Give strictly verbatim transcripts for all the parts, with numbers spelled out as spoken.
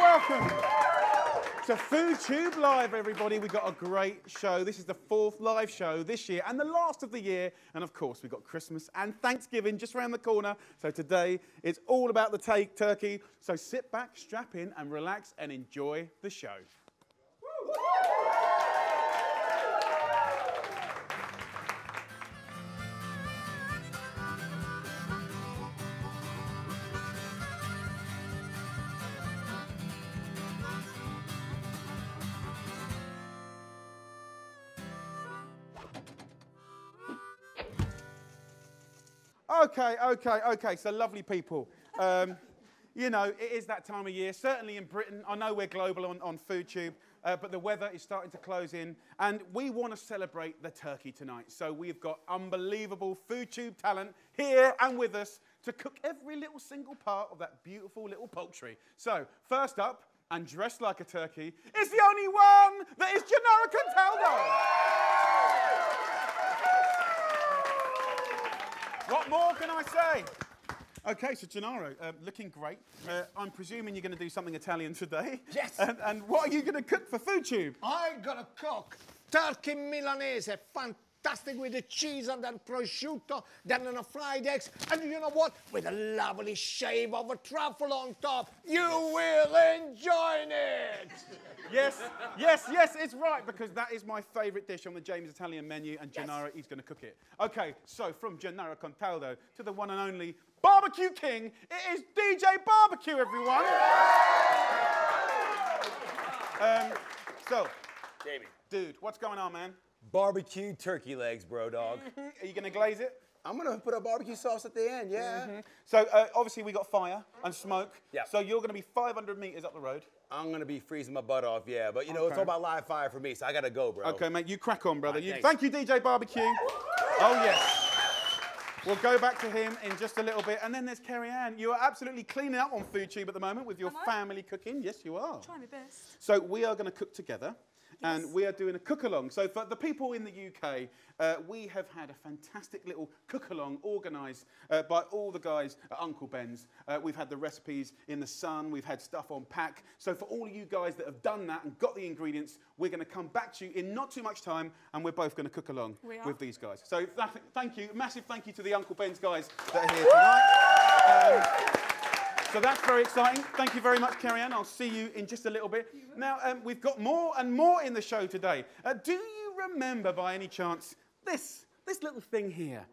welcome to Food Tube Live, everybody. We've got a great show. This is the fourth live show this year and the last of the year. And of course, we've got Christmas and Thanksgiving just around the corner. So today, it's all about the take turkey. So sit back, strap in and relax and enjoy the show. Okay, okay, okay, so lovely people. Um, you know, it is that time of year, certainly in Britain. I know we're global on, on Food Tube, uh, but the weather is starting to close in, and we want to celebrate the turkey tonight. So we've got unbelievable Food Tube talent here and with us to cook every little single part of that beautiful little poultry. So, first up, and dressed like a turkey, is the only one that is Gennaro Contaldo. What more can I say? Okay, so Gennaro, uh, looking great. Uh, I'm presuming you're going to do something Italian today. Yes. And, and what are you going to cook for Food Tube? I'm going to cook turkey milanese, fantastic with the cheese and then prosciutto, then on the fried eggs, and you know what? With a lovely shave of a truffle on top, you will enjoy it. Yes, yes, yes, it's right, because that is my favourite dish on the Jamie's Italian menu, and Gennaro, yes. He's going to cook it. OK, so from Gennaro Contaldo to the one and only Barbecue King, it is D J Barbecue, everyone. um, so, Jamie. Dude, what's going on, man? Barbecue turkey legs, bro, dog. Are you going to glaze it? I'm going to put a barbecue sauce at the end, yeah. Mm-hmm. So, uh, obviously, we got fire and smoke. Yeah. So, you're going to be five hundred metres up the road. I'm going to be freezing my butt off, yeah. But, you know, okay. It's all about live fire for me, so I got to go, bro. OK, mate, you crack on, brother. Right, you, thank you, D J Barbecue. Oh, yes. We'll go back to him in just a little bit. And then there's Kerryann. You are absolutely cleaning up on Food Tube at the moment with your family cooking. Yes, you are. Try my best. So, we are going to cook together. Yes. And we are doing a cook-along. So for the people in the U K, uh, we have had a fantastic little cook-along organised uh, by all the guys at Uncle Ben's. Uh, we've had the recipes in the sun. We've had stuff on pack. So for all of you guys that have done that and got the ingredients, we're going to come back to you in not too much time, and we're both going to cook-along with these guys. So th thank you. Massive thank you to the Uncle Ben's guys that are here tonight. Um, So that's very exciting. Thank you very much, Kerryann. I'll see you in just a little bit. Now, um, we've got more and more in the show today. Uh, do you remember, by any chance, this, this little thing here?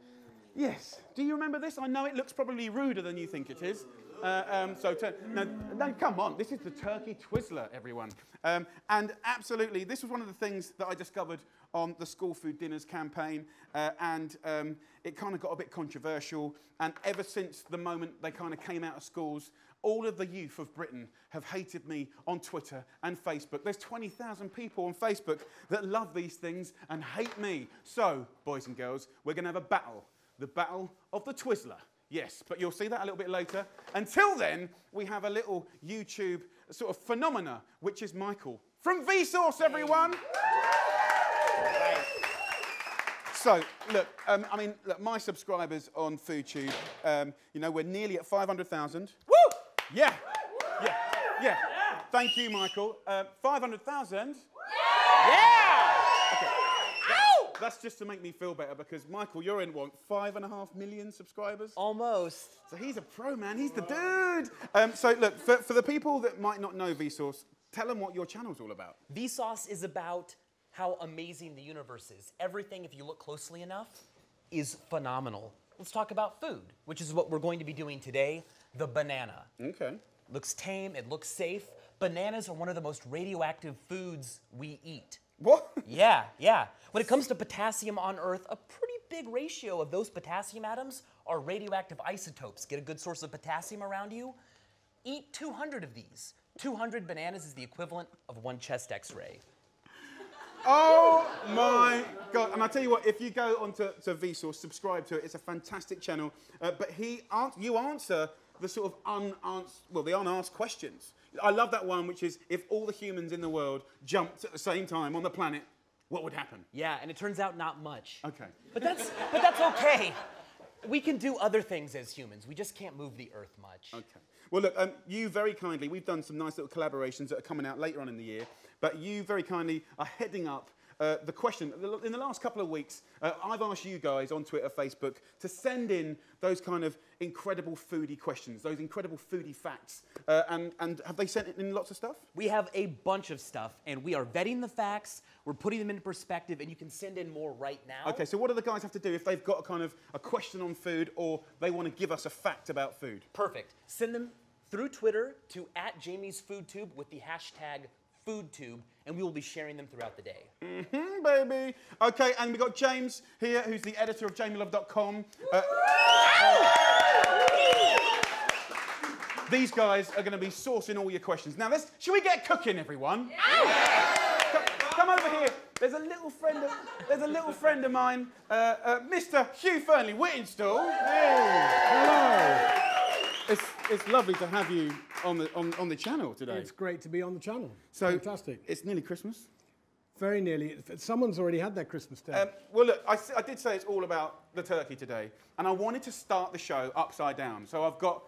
Yes. Do you remember this? I know it looks probably ruder than you think it is. Uh, um, so, no, no, come on. This is the turkey Twizzler, everyone. Um, and absolutely, this was one of the things that I discovered on the School Food Dinners campaign, uh, and um, it kind of got a bit controversial, and ever since the moment they kind of came out of schools, all of the youth of Britain have hated me on Twitter and Facebook. There's twenty thousand people on Facebook that love these things and hate me. So, boys and girls, we're going to have a battle. The battle of the Twizzler. Yes, but you'll see that a little bit later. Until then, we have a little YouTube sort of phenomena, which is Michael from Vsauce, everyone. So, look, um, I mean, look, my subscribers on FoodTube, um, you know, we're nearly at five hundred thousand. Woo! Yeah. Yeah. Yeah. Yeah. Thank you, Michael. Uh, five hundred thousand? Yeah! Yeah! Okay. Ow! That's just to make me feel better because, Michael, you're in, what, five and a half million subscribers? Almost. So he's a pro, man. He's the dude. Um, so, look, for, for the people that might not know Vsauce, tell them what your channel's all about. Vsauce is about how amazing the universe is. Everything, if you look closely enough, is phenomenal. Let's talk about food, which is what we're going to be doing today, the banana. Okay. Looks tame, it looks safe. Bananas are one of the most radioactive foods we eat. What? Yeah, yeah. When it comes to potassium on Earth, a pretty big ratio of those potassium atoms are radioactive isotopes. Get a good source of potassium around you. Eat two hundred of these. two hundred bananas is the equivalent of one chest X-ray. Oh my God. And I'll tell you what, if you go onto to Vsauce, subscribe to it. It's a fantastic channel. Uh, but he, you answer the sort of unanswered, well, the unasked questions. I love that one, which is if all the humans in the world jumped at the same time on the planet, what would happen? Yeah, and it turns out not much. Okay. But that's, but that's okay. We can do other things as humans. We just can't move the earth much. Okay. Well, look, um, you very kindly, we've done some nice little collaborations that are coming out later on in the year, but you very kindly are heading up uh, the question. In the last couple of weeks, uh, I've asked you guys on Twitter, Facebook, to send in those kind of incredible foodie questions, those incredible foodie facts. Uh, and, and have they sent in lots of stuff? We have a bunch of stuff, and we are vetting the facts, we're putting them into perspective, and you can send in more right now. Okay, so what do the guys have to do if they've got a kind of a question on food or they want to give us a fact about food? Perfect. Send them through Twitter to at Jamie's Food Tube with the hashtag Food Tube, and we will be sharing them throughout the day. Mm-hmm, baby. Okay, and we've got James here, who's the editor of Jamie Love dot com. Uh, these guys are going to be sourcing all your questions. Now, let's, should we get cooking, everyone? Yeah. Come, come over here. There's a little friend of, there's a little friend of mine, uh, uh, Mister Hugh Fearnley-Whittingstall. Hey, hello. It's, it's lovely to have you on the, on, on the channel today. It's great to be on the channel. So fantastic. It's nearly Christmas. Very nearly. Someone's already had their Christmas dinner. Um, well, look, I, I did say it's all about the turkey today, and I wanted to start the show upside down. So I've got,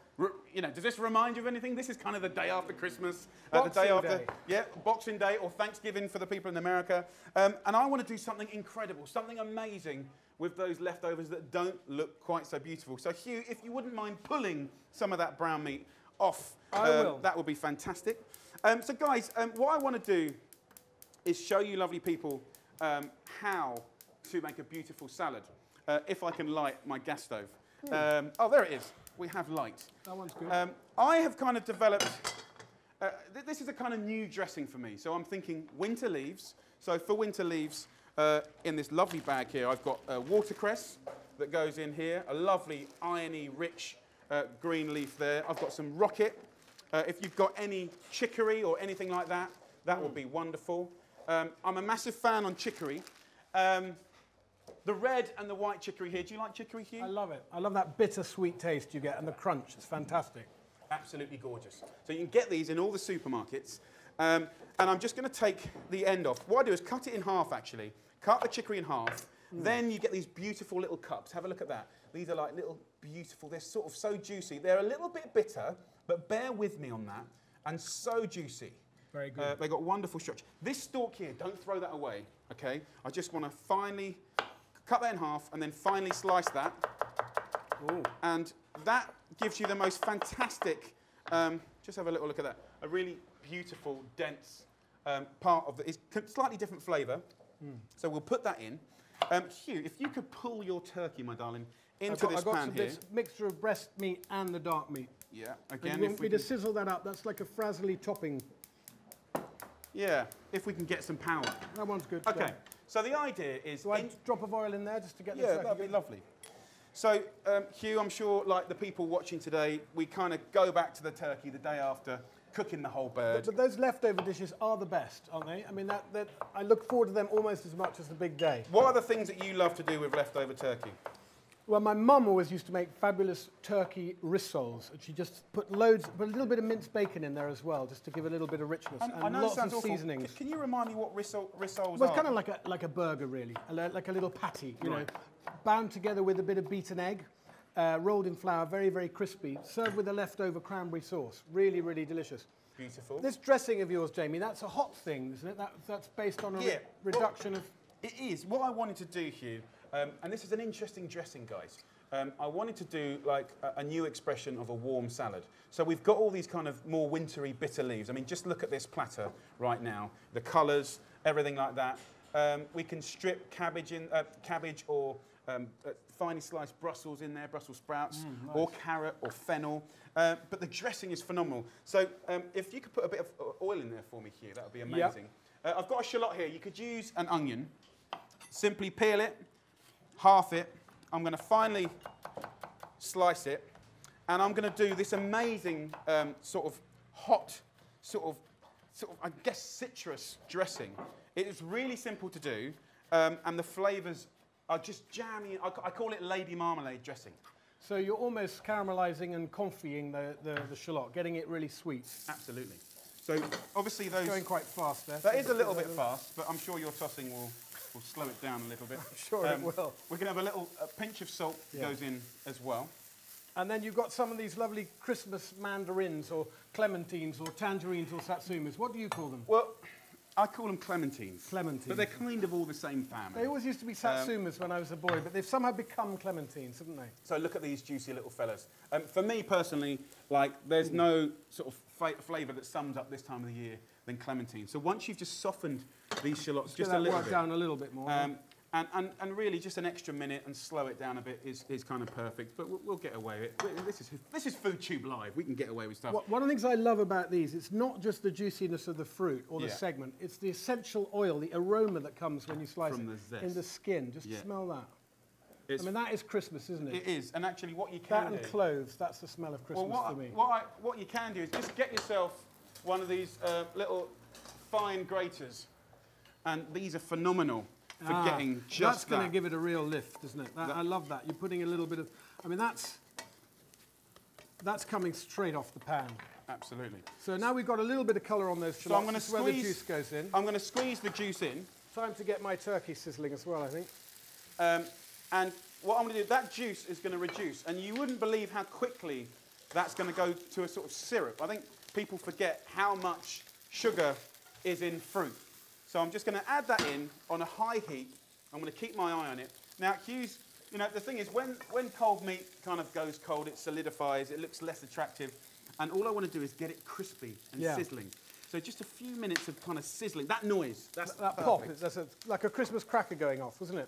you know, does this remind you of anything? This is kind of the day after Christmas. Uh, the day after, yeah, Boxing Day or Thanksgiving for the people in America. Um, and I want to do something incredible, something amazing with those leftovers that don't look quite so beautiful. So, Hugh, if you wouldn't mind pulling some of that brown meat off, I um, will. That would be fantastic. Um, so, guys, um, what I want to do is show you lovely people um, how to make a beautiful salad, uh, if I can light my gas stove. Um, oh, there it is. We have light. That one's good. Um, I have kind of developed... Uh, th this is a kind of new dressing for me. So I'm thinking winter leaves. So for winter leaves... Uh, in this lovely bag here, I've got uh, watercress that goes in here, a lovely irony rich uh, green leaf there. I've got some rocket. Uh, if you've got any chicory or anything like that, that mm. would be wonderful. Um, I'm a massive fan on chicory. Um, the red and the white chicory here. Do you like chicory, Hugh? I love it. I love that bitter sweet taste you get and the crunch. It's fantastic. Absolutely gorgeous. So you can get these in all the supermarkets. Um, and I'm just going to take the end off. What I do is cut it in half, actually. Cut a chicory in half, mm. then you get these beautiful little cups. Have a look at that. These are like little beautiful, they're sort of so juicy. They're a little bit bitter, but bear with me on that. And so juicy. Very good. Uh, they've got wonderful structure. This stalk here, don't throw that away, okay? I just want to finely cut that in half and then finely slice that. Ooh. And that gives you the most fantastic, um, just have a little look at that, a really beautiful, dense um, part of the, it's slightly different flavour. Mm. So we'll put that in. Um, Hugh, if you could pull your turkey, my darling, into I've got, this I've got pan some here. This mixture of breast meat and the dark meat. Yeah, again, and you want me to sizzle that up? That's like a frazzly topping. Yeah, if we can get some power. That one's good. Okay, so the idea is... Do I in... drop of oil in there just to get this? Yeah, that'd be lovely. So, um, Hugh, I'm sure, like the people watching today, we kind of go back to the turkey the day after, cooking the whole bird. But, but those leftover dishes are the best, aren't they? I mean, that, that, I look forward to them almost as much as the big day. What are the things that you love to do with leftover turkey? Well, my mum always used to make fabulous turkey rissoles, and she just put loads, put a little bit of minced bacon in there as well, just to give it a little bit of richness, and, and I know lots of seasonings. Can you remind me what rissole, rissoles well, are? Well, it's kind of like a, like a burger, really, like a little patty, you right. know, bound together with a bit of beaten egg. Uh, rolled in flour, very, very crispy, served with a leftover cranberry sauce. Really, really delicious. Beautiful. This dressing of yours, Jamie, that's a hot thing, isn't it? That, that's based on a yeah. re reduction well, of... It is. What I wanted to do, Hugh, um, and this is an interesting dressing, guys. Um, I wanted to do, like, a, a new expression of a warm salad. So we've got all these kind of more wintry, bitter leaves. I mean, just look at this platter right now. The colours, everything like that. Um, we can strip cabbage, in, uh, cabbage or... Um, uh, finely sliced Brussels in there, Brussels sprouts, mm, nice. Or carrot or fennel. Uh, but the dressing is phenomenal. So um, if you could put a bit of oil in there for me, Hugh, that would be amazing. Yep. Uh, I've got a shallot here. You could use an onion. Simply peel it, half it. I'm going to finely slice it. And I'm going to do this amazing um, sort of hot, sort of, sort of, I guess, citrus dressing. It is really simple to do, um, and the flavours I just jammy. I, I call it lady marmalade dressing. So you're almost caramelising and confying the, the, the shallot, getting it really sweet. Absolutely. So obviously those... It's going quite fast there. That is a little bit fast, but I'm sure your tossing will, will slow it down a little bit. I'm sure um, it will. We're going to have a little a pinch of salt that yeah. goes in as well. And then you've got some of these lovely Christmas mandarins or clementines or tangerines or satsumas. What do you call them? Well, I call them clementines. Clementines. But they're kind of all the same family. They always used to be satsumas um, when I was a boy, but they've somehow become clementines, haven't they? So look at these juicy little fellas. Um, for me personally, like, there's no sort of flavour that sums up this time of the year than clementines. So once you've just softened these shallots just a little bit. down a little bit more. Um, And, and, and really, just an extra minute and slow it down a bit is, is kind of perfect. But we'll, we'll get away with it. This is, this is Food Tube Live. We can get away with stuff. Well, one of the things I love about these, it's not just the juiciness of the fruit or the yeah. segment. It's the essential oil, the aroma that comes when you slice From it the zest. in the skin. Just yeah. smell that. It's I mean, that is Christmas, isn't it? It is. And actually, what you can do... That and do, cloves, that's the smell of Christmas well, what to I, me. What, I, what you can do is just get yourself one of these uh, little fine graters. And these are phenomenal. For ah, getting just that's that. going to give it a real lift, isn't it? That, that, I love that. You're putting a little bit of... I mean, that's... That's coming straight off the pan. Absolutely. So now we've got a little bit of colour on those shallots. So I'm going to squeeze... where the juice goes in. I'm going to squeeze the juice in. Time to get my turkey sizzling as well, I think. Um, and what I'm going to do, that juice is going to reduce. And you wouldn't believe how quickly that's going to go to a sort of syrup. I think people forget how much sugar is in fruit. So I'm just going to add that in on a high heat. I'm going to keep my eye on it. Now, Hugh's, you know, the thing is, when, when cold meat kind of goes cold, it solidifies, it looks less attractive. And all I want to do is get it crispy and yeah. sizzling. So just a few minutes of kind of sizzling. That noise, that's That, that pop, that's a, like a Christmas cracker going off, wasn't it?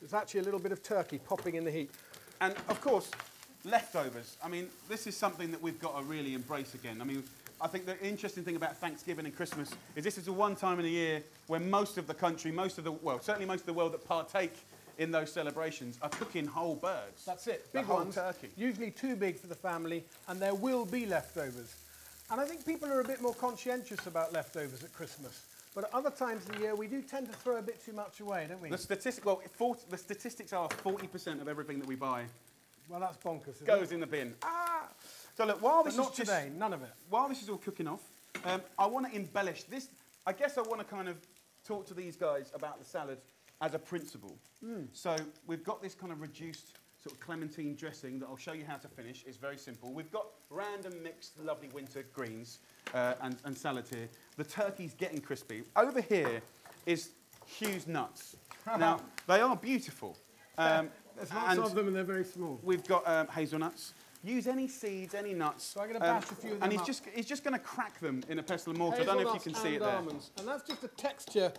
There's actually a little bit of turkey popping in the heat. And, of course, leftovers. I mean, this is something that we've got to really embrace again. I mean... I think the interesting thing about Thanksgiving and Christmas is this is the one time in the year where most of the country, most of the well, certainly most of the world that partake in those celebrations are cooking whole birds. That's it, big ones, turkey. Usually too big for the family, and there will be leftovers. And I think people are a bit more conscientious about leftovers at Christmas. But at other times of the year, we do tend to throw a bit too much away, don't we? The statistic, well, forty, the statistics are forty percent of everything that we buy. Well, that's bonkers. Isn't goes it? in the bin. Ah. So look, while this but not is today, just, none of it. While this is all cooking off, um, I want to embellish this. I guess I want to kind of talk to these guys about the salad as a principle. Mm. So we've got this kind of reduced sort of clementine dressing that I'll show you how to finish. It's very simple. We've got random mixed lovely winter greens uh, and, and salad here. The turkey's getting crispy. Over here is Hugh's nuts. Now they are beautiful. Um, There's lots of them and they're very small. We've got um, hazelnuts. Use any seeds, any nuts. So I'm going to bash um, a few of them And he's up. just, he's just going to crack them in a pestle and mortar. Hazelnuts I don't know if you can see it there. Almonds. And that's just a texture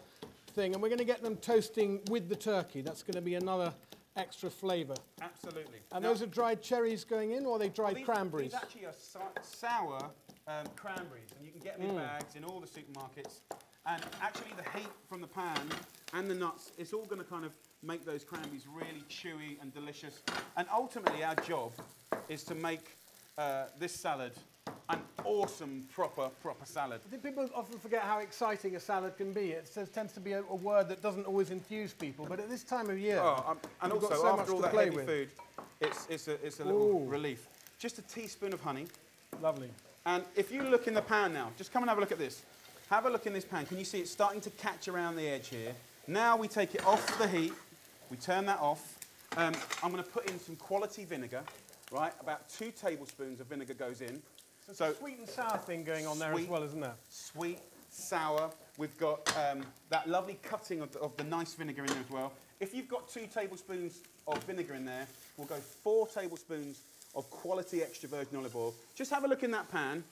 thing. And we're going to get them toasting with the turkey. That's going to be another extra flavour. Absolutely. And now, those are dried cherries going in, or are they dried well, these, cranberries? These actually are so sour um, cranberries. And you can get them in mm. bags in all the supermarkets. And actually the heat from the pan and the nuts, it's all going to kind of make those cranberries really chewy and delicious. And ultimately our job is to make uh, this salad an awesome, proper, proper salad. I think people often forget how exciting a salad can be. It says, tends to be a, a word that doesn't always enthuse people, but at this time of year... Oh, um, and also, so after all that heavy with. food, it's, it's a, it's a little Ooh. relief. Just a teaspoon of honey. Lovely. And if you look in the pan now, just come and have a look at this. Have a look in this pan. Can you see it's starting to catch around the edge here? Now we take it off the heat. We turn that off. Um, I'm going to put in some quality vinegar. Right, about two tablespoons of vinegar goes in. So, so sweet and sour thing going on there sweet, as well, isn't there? Sweet, sour. We've got um, that lovely cutting of the, of the nice vinegar in there as well. If you've got two tablespoons of vinegar in there, we'll go four tablespoons of quality extra virgin olive oil. Just have a look in that pan.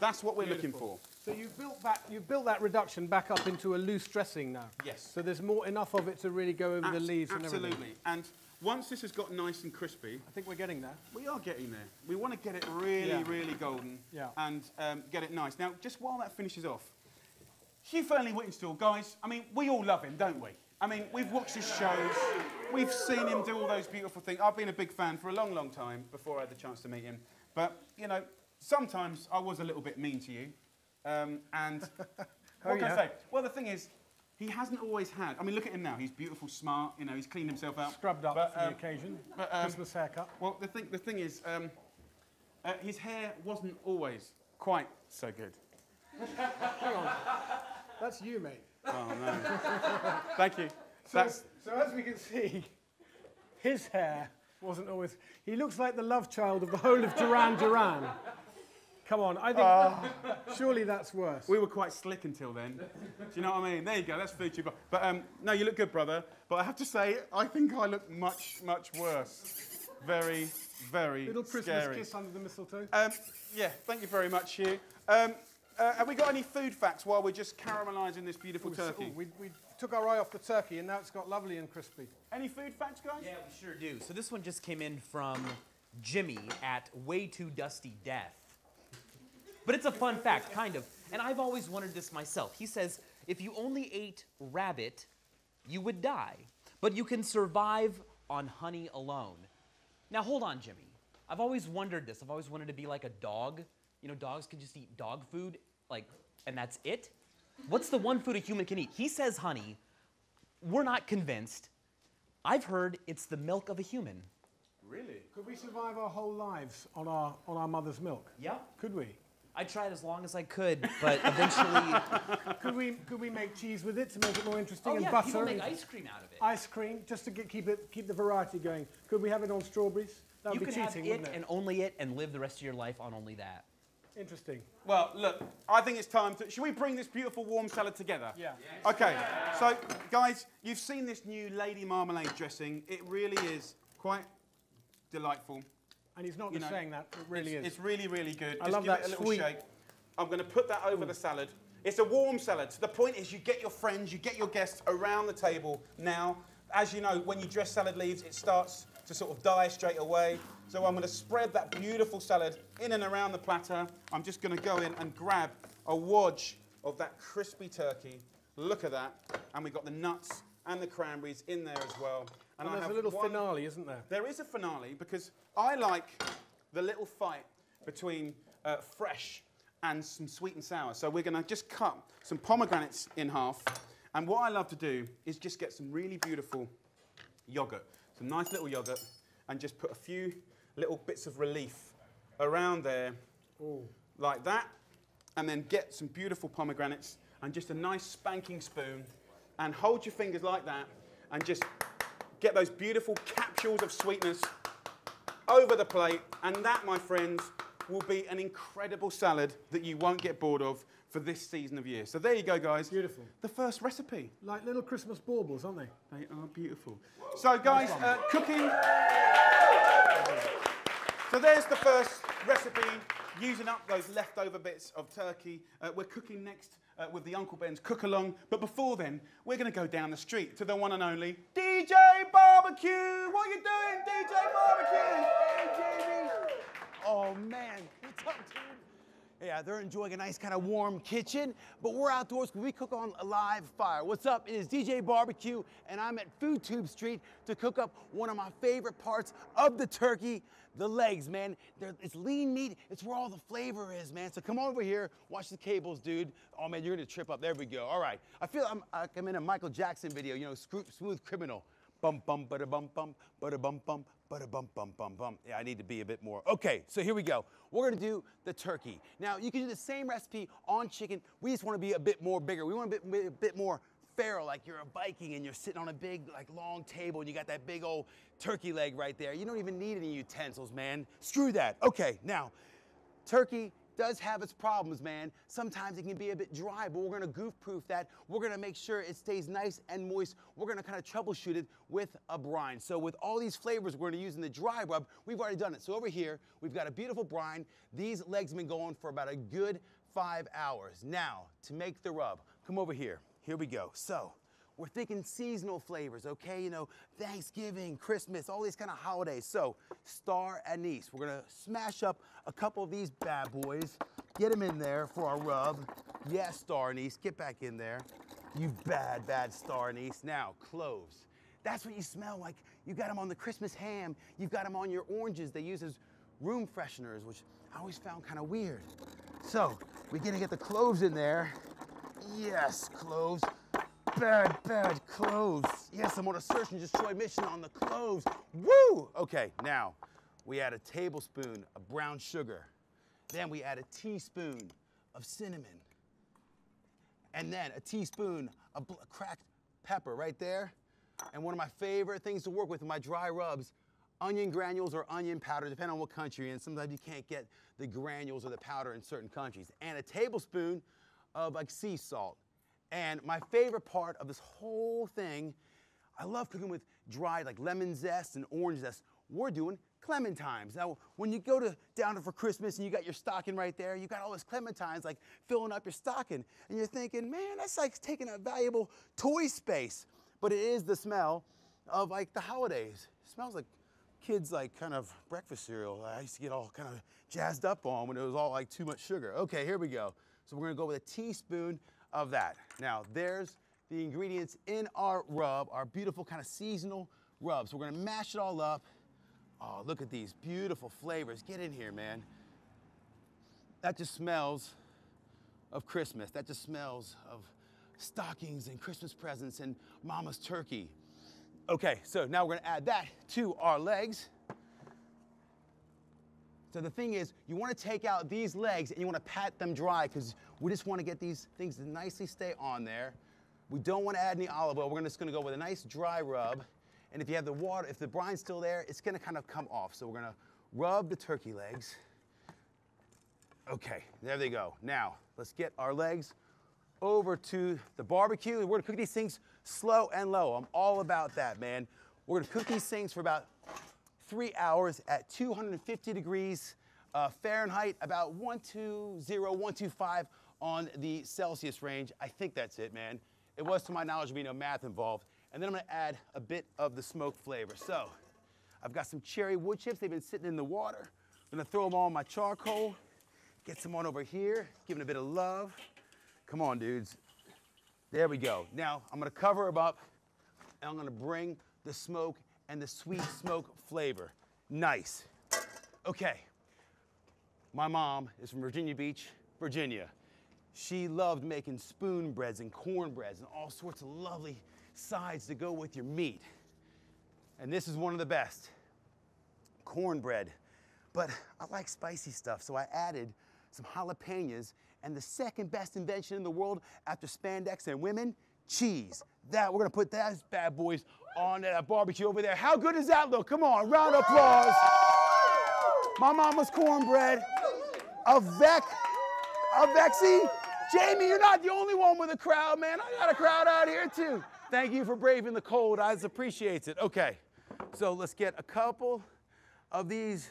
That's what we're Beautiful. looking for. So you've built, back, you've built that reduction back up into a loose dressing now. Yes. So there's more enough of it to really go over Abs the leaves absolutely. and everything. And once this has got nice and crispy... I think we're getting there. We are getting there. We want to get it really, yeah. really golden yeah. and um, get it nice. Now, just while that finishes off, Hugh Fearnley-Whittingstall, guys, I mean, we all love him, don't we? I mean, we've watched his shows. We've seen him do all those beautiful things. I've been a big fan for a long, long time before I had the chance to meet him. But, you know, sometimes I was a little bit mean to you. Um, and oh, what can yeah. I say? Well, the thing is, he hasn't always had... I mean, look at him now. He's beautiful, smart, you know, he's cleaned himself up. Scrubbed up but, um, for the occasion. But, um, Christmas haircut. Well, the thing, the thing is, um, uh, his hair wasn't always quite so good. Hang on. That's you, mate. Oh, no. Thank you. So, so as we can see, his hair wasn't always... He looks like the love child of the whole of Duran Duran. Come on, I think... Uh, surely that's worse. We were quite slick until then. Do you know what I mean? There you go, that's Food Tube. But, um, no, you look good, brother. But I have to say, I think I look much, much worse. Very, very Little Christmas scary. Kiss under the mistletoe. Um, yeah, thank you very much, Hugh. Um, uh, have we got any food facts while we're just caramelising this beautiful ooh, turkey? Ooh, we, we took our eye off the turkey and now it's got lovely and crispy. Any food facts, guys? Yeah, we sure do. So this one just came in from Jimmy at Way Too Dusty Death. But it's a fun fact, kind of. And I've always wondered this myself. He says, if you only ate rabbit, you would die. But you can survive on honey alone. Now, hold on, Jimmy. I've always wondered this. I've always wanted to be like a dog. You know, dogs can just eat dog food, like, and that's it? What's the one food a human can eat? He says honey. We're not convinced. I've heard it's the milk of a human. Really? Could we survive our whole lives on our, on our mother's milk? Yeah. Could we? I tried as long as I could, but eventually... could we could we make cheese with it to make it more interesting? Oh, and yeah, butter? People make ice cream out of it. Ice cream, just to get, keep it keep the variety going. Could we have it on strawberries? That would be cheating, wouldn't it? You could have it and only it, and live the rest of your life on only that. Interesting. Well, look, I think it's time to... Should we bring this beautiful warm salad together? Yeah. Yes. Okay, yeah. So, guys, you've seen this new lady marmalade dressing. It really is quite delightful. And he's not just saying that, it really is. It's really, really good. I love that. Just give it a little shake. I'm going to put that over the salad. It's a warm salad. So the point is you get your friends, you get your guests around the table now. As you know, when you dress salad leaves, it starts to sort of die straight away. So I'm going to spread that beautiful salad in and around the platter. I'm just going to go in and grab a wedge of that crispy turkey. Look at that. And we've got the nuts and the cranberries in there as well. And, and I there's a little one, finale, isn't there? There is a finale, because I like the little fight between uh, fresh and some sweet and sour. So we're going to just cut some pomegranates in half. And what I love to do is just get some really beautiful yoghurt, some nice little yoghurt, and just put a few little bits of relief around there, ooh, like that. And then get some beautiful pomegranates and just a nice spanking spoon. And hold your fingers like that and just... get those beautiful capsules of sweetness over the plate. And that, my friends, will be an incredible salad that you won't get bored of for this season of year. So there you go, guys. Beautiful. The first recipe. Like little Christmas baubles, aren't they? They are beautiful. Whoa. So, guys, nice uh, cooking. So there's the first recipe, using up those leftover bits of turkey. Uh, we're cooking next uh, with the Uncle Ben's cook-along. But before then, we're going to go down the street to the one and only... D J Barbecue! What are you doing, D J Barbecue? Hey, Jamie! Oh, man. What's up, dude? Yeah, they're enjoying a nice kind of warm kitchen, but we're outdoors because we cook on a live fire. What's up? It is D J Barbecue, and I'm at Food Tube Street to cook up one of my favorite parts of the turkey, the legs, man. They're, it's lean meat. It's where all the flavor is, man. So come over here. Watch the cables, dude. Oh, man, you're going to trip up. There we go. All right. I feel I'm, I'm in a Michael Jackson video, you know, Smooth Criminal. Bum, bum, bada, bum, bum, bada, bum, bum, bada, bum, bum, bum, bum. Yeah, I need to be a bit more. Okay, so here we go. We're going to do the turkey. Now, you can do the same recipe on chicken. We just want to be a bit more bigger. We want to be a bit more feral, like you're a Viking and you're sitting on a big, like, long table and you got that big old turkey leg right there. You don't even need any utensils, man. Screw that. Okay, now, turkey does have its problems, man. Sometimes it can be a bit dry, but we're gonna goof-proof that. We're gonna make sure it stays nice and moist. We're gonna kind of troubleshoot it with a brine. So with all these flavors we're gonna use in the dry rub, we've already done it. So over here, we've got a beautiful brine. These legs have been going for about a good five hours. Now, to make the rub, come over here. Here we go. So, we're thinking seasonal flavors, okay? You know, Thanksgiving, Christmas, all these kind of holidays. So, star anise. We're gonna smash up a couple of these bad boys. Get them in there for our rub. Yeah, star anise, get back in there. You bad, bad star anise. Now, cloves. That's what you smell like. You got them on the Christmas ham. You've got them on your oranges. They use as room fresheners, which I always found kind of weird. So, we're gonna get the cloves in there. Yes, cloves. Bad, bad cloves. Yes, I'm on a search and destroy mission on the cloves. Woo! Okay, now we add a tablespoon of brown sugar. Then we add a teaspoon of cinnamon. and then a teaspoon of cracked pepper right there. And one of my favorite things to work with in my dry rubs, onion granules or onion powder, depending on what country you're in. Sometimes you can't get the granules or the powder in certain countries. And a tablespoon of like sea salt. And my favorite part of this whole thing, I love cooking with dried like lemon zest and orange zest. We're doing clementines. Now, when you go to down for Christmas and you got your stocking right there, you got all this clementines like filling up your stocking. And you're thinking, man, that's like taking up valuable toy space. But it is the smell of like the holidays. It smells like kids like kind of breakfast cereal. I used to get all kind of jazzed up on when it was all like too much sugar. Okay, here we go. So we're gonna go with a teaspoon of that. Now, there's the ingredients in our rub, our beautiful kind of seasonal rub. So we're gonna mash it all up. Oh, look at these beautiful flavors. Get in here, man. That just smells of Christmas. That just smells of stockings and Christmas presents and mama's turkey. Okay, so now we're gonna add that to our legs. So the thing is, you wanna take out these legs and you wanna pat them dry because we just wanna get these things to nicely stay on there. We don't wanna add any olive oil. We're just gonna go with a nice dry rub. And if you have the water, if the brine's still there, it's gonna kind of come off. So we're gonna rub the turkey legs. Okay, there they go. Now, let's get our legs over to the barbecue. We're gonna cook these things slow and low. I'm all about that, man. We're gonna cook these things for about three hours at two hundred fifty degrees uh, Fahrenheit, about one two zero, one two five on the Celsius range. I think that's it, man. It was, to my knowledge, there'd be no math involved. And then I'm gonna add a bit of the smoke flavor. So, I've got some cherry wood chips. They've been sitting in the water. I'm gonna throw them all in my charcoal. Get some on over here, give it a bit of love. Come on, dudes. There we go. Now, I'm gonna cover them up, and I'm gonna bring the smoke and the sweet smoke flavor. Nice. Okay. My mom is from Virginia Beach, Virginia. She loved making spoon breads and cornbreads and all sorts of lovely sides to go with your meat. And this is one of the best, cornbread. But I like spicy stuff, so I added some jalapenos and the second best invention in the world after spandex and women, cheese. That, we're gonna put those bad boys on that barbecue over there. How good does that look? Come on, round of applause. My mama's cornbread, a vec, a vexie. Jamie, you're not the only one with a crowd, man. I got a crowd out here too. Thank you for braving the cold. I appreciate it. Okay, so let's get a couple of these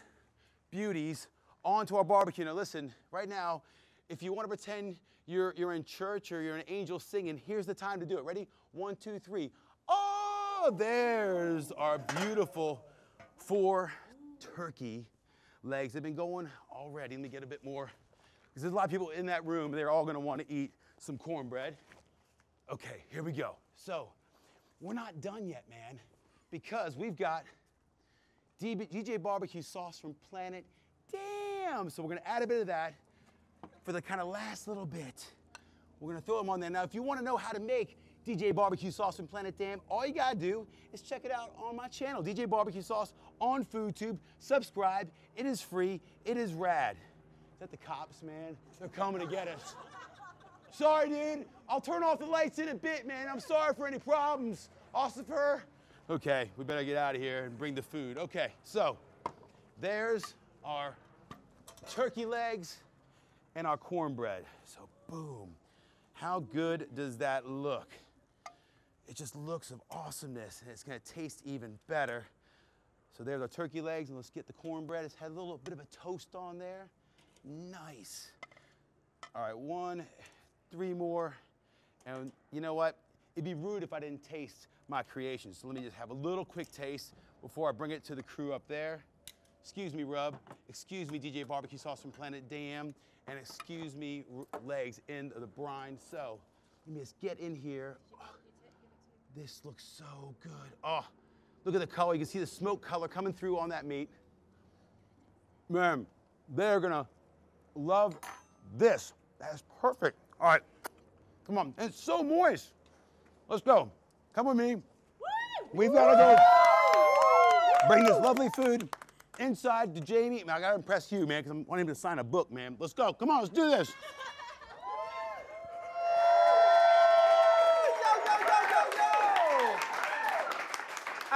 beauties onto our barbecue. Now listen, right now, if you want to pretend you're, you're in church or you're an angel singing, here's the time to do it. Ready? One, two, three. Oh, there's our beautiful four turkey legs. They've been going already. Let me get a bit more, because there's a lot of people in that room. They're all going to want to eat some cornbread. Okay, here we go. So, we're not done yet, man, because we've got D J Barbecue sauce from Planet Dam. So we're gonna add a bit of that for the kind of last little bit. We're gonna throw them on there. Now, if you wanna know how to make D J Barbecue sauce from Planet Dam, all you gotta do is check it out on my channel, D J Barbecue Sauce on Food Tube. Subscribe, it is free, it is rad. Is that the cops, man? They're coming to get us. Sorry, dude. I'll turn off the lights in a bit, man. I'm sorry for any problems. Ossifer. Okay, we better get out of here and bring the food. Okay, so there's our turkey legs and our cornbread. So boom. How good does that look? It just looks of awesomeness, and it's gonna taste even better. So there's our turkey legs, and let's get the cornbread. It's had a little bit of a toast on there. Nice. All right, one. Three more, and you know what? It'd be rude if I didn't taste my creation. So let me just have a little quick taste before I bring it to the crew up there. Excuse me, Rub. Excuse me, D J Barbecue Sauce from Planet Dam. And excuse me, legs in the brine. So let me just get in here. Oh, this looks so good. Oh, look at the color. You can see the smoke color coming through on that meat. Man, they're gonna love this. That's perfect. All right, come on. It's so moist. Let's go. Come with me. Woo! We've got to go bring this lovely food inside to Jamie. I got to impress you, man, because I want him to sign a book, man. Let's go. Come on, let's do this.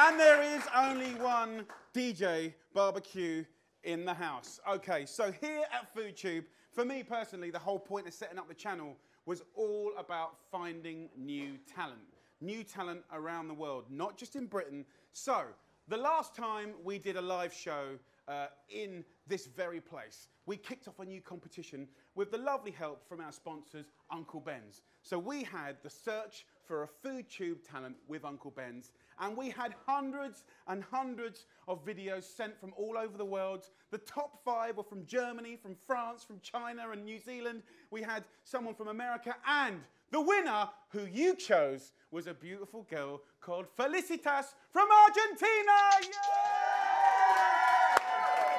And there is only one D J Barbecue in the house. Okay, so here at Food Tube, for me personally, the whole point of setting up the channel was all about finding new talent. New talent around the world, not just in Britain. So, the last time we did a live show uh, in this very place, we kicked off a new competition with the lovely help from our sponsors, Uncle Ben's. So we had the search for a Food Tube talent with Uncle Ben's, and we had hundreds and hundreds of videos sent from all over the world. The top five were from Germany, from France, from China and New Zealand. We had someone from America, and the winner, who you chose, was a beautiful girl called Felicitas from Argentina! Yeah!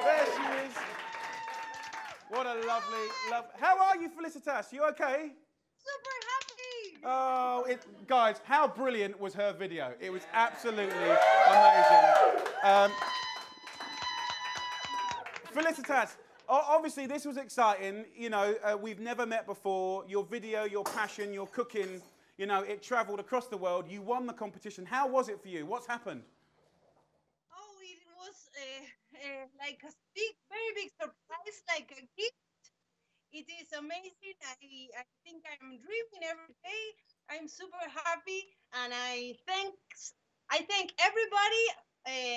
There she is. What a lovely, lovely... How are you, Felicitas? You okay? Oh, it, guys, how brilliant was her video? It was absolutely amazing. Um, Felicitas, obviously this was exciting. You know, uh, we've never met before. Your video, your passion, your cooking, you know, it travelled across the world. You won the competition. How was it for you? What's happened? Oh, it was uh, uh, like a big, very big surprise, like a gift. It is amazing. I, I think I'm dreaming every day. I'm super happy, and I thanks. I thank everybody,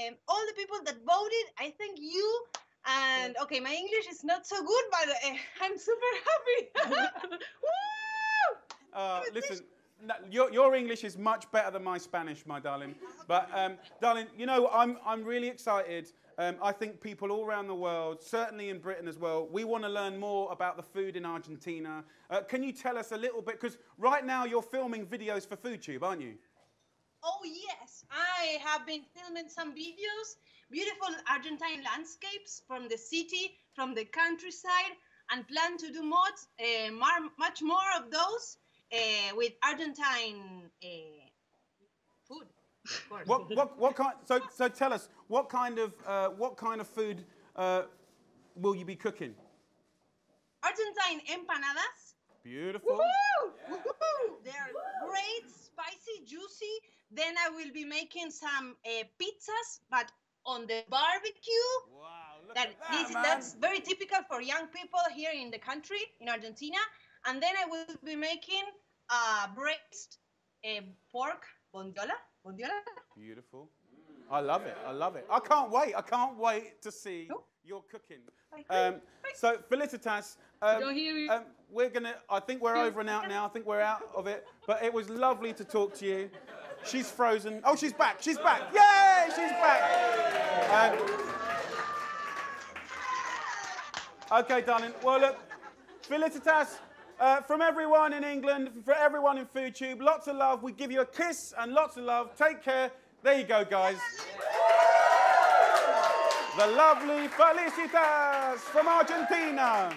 um, all the people that voted. I thank you. And okay, my English is not so good, but uh, I'm super happy. Woo! Uh, listen, no, your your English is much better than my Spanish, my darling. But um, darling, you know I'm I'm really excited. Um, I think people all around the world, certainly in Britain as well, we want to learn more about the food in Argentina. Uh, can you tell us a little bit? Because right now you're filming videos for Food Tube, aren't you? Oh, yes. I have been filming some videos, beautiful Argentine landscapes from the city, from the countryside, and plan to do much, uh, mar much more of those uh, with Argentine uh, food. What, what, what kind, so, so tell us, what kind of, uh, what kind of food uh, will you be cooking? Argentine empanadas. Beautiful. Woohoo! Yeah. Woohoo! They are Woo! Great, spicy, juicy. Then I will be making some uh, pizzas, but on the barbecue. Wow, look that, at that, this, man. That's very typical for young people here in the country, in Argentina. And then I will be making uh, braised uh, pork bondiola. Beautiful. I love it. I love it. I can't wait. I can't wait to see oh. your cooking. Um, so, Felicitas, um, um, we're gonna. I think we're over and out now. I think we're out of it. But it was lovely to talk to you. She's frozen. Oh, she's back. She's back. Yay! She's back. Um, okay, darling. Well, look, Felicitas. Uh, from everyone in England, for everyone in Food Tube, lots of love. We give you a kiss and lots of love. Take care. There you go, guys. The lovely Felicitas from Argentina.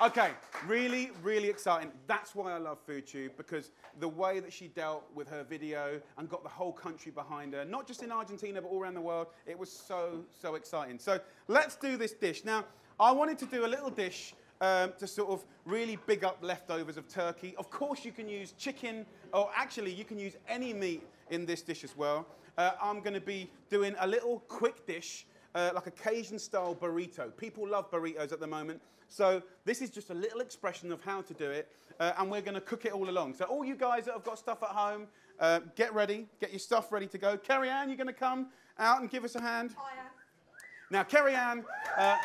Okay, really, really exciting. That's why I love Food Tube, because the way that she dealt with her video and got the whole country behind her, not just in Argentina, but all around the world, it was so, so exciting. So let's do this dish. Now, I wanted to do a little dish Um, to sort of really big up leftovers of turkey. Of course, you can use chicken, or actually, you can use any meat in this dish as well. Uh, I'm going to be doing a little quick dish, uh, like a Cajun-style burrito. People love burritos at the moment. So this is just a little expression of how to do it, uh, and we're going to cook it all along. So all you guys that have got stuff at home, uh, get ready, get your stuff ready to go. Kerryann, you're going to come out and give us a hand? I am. Now, Kerryann... Uh,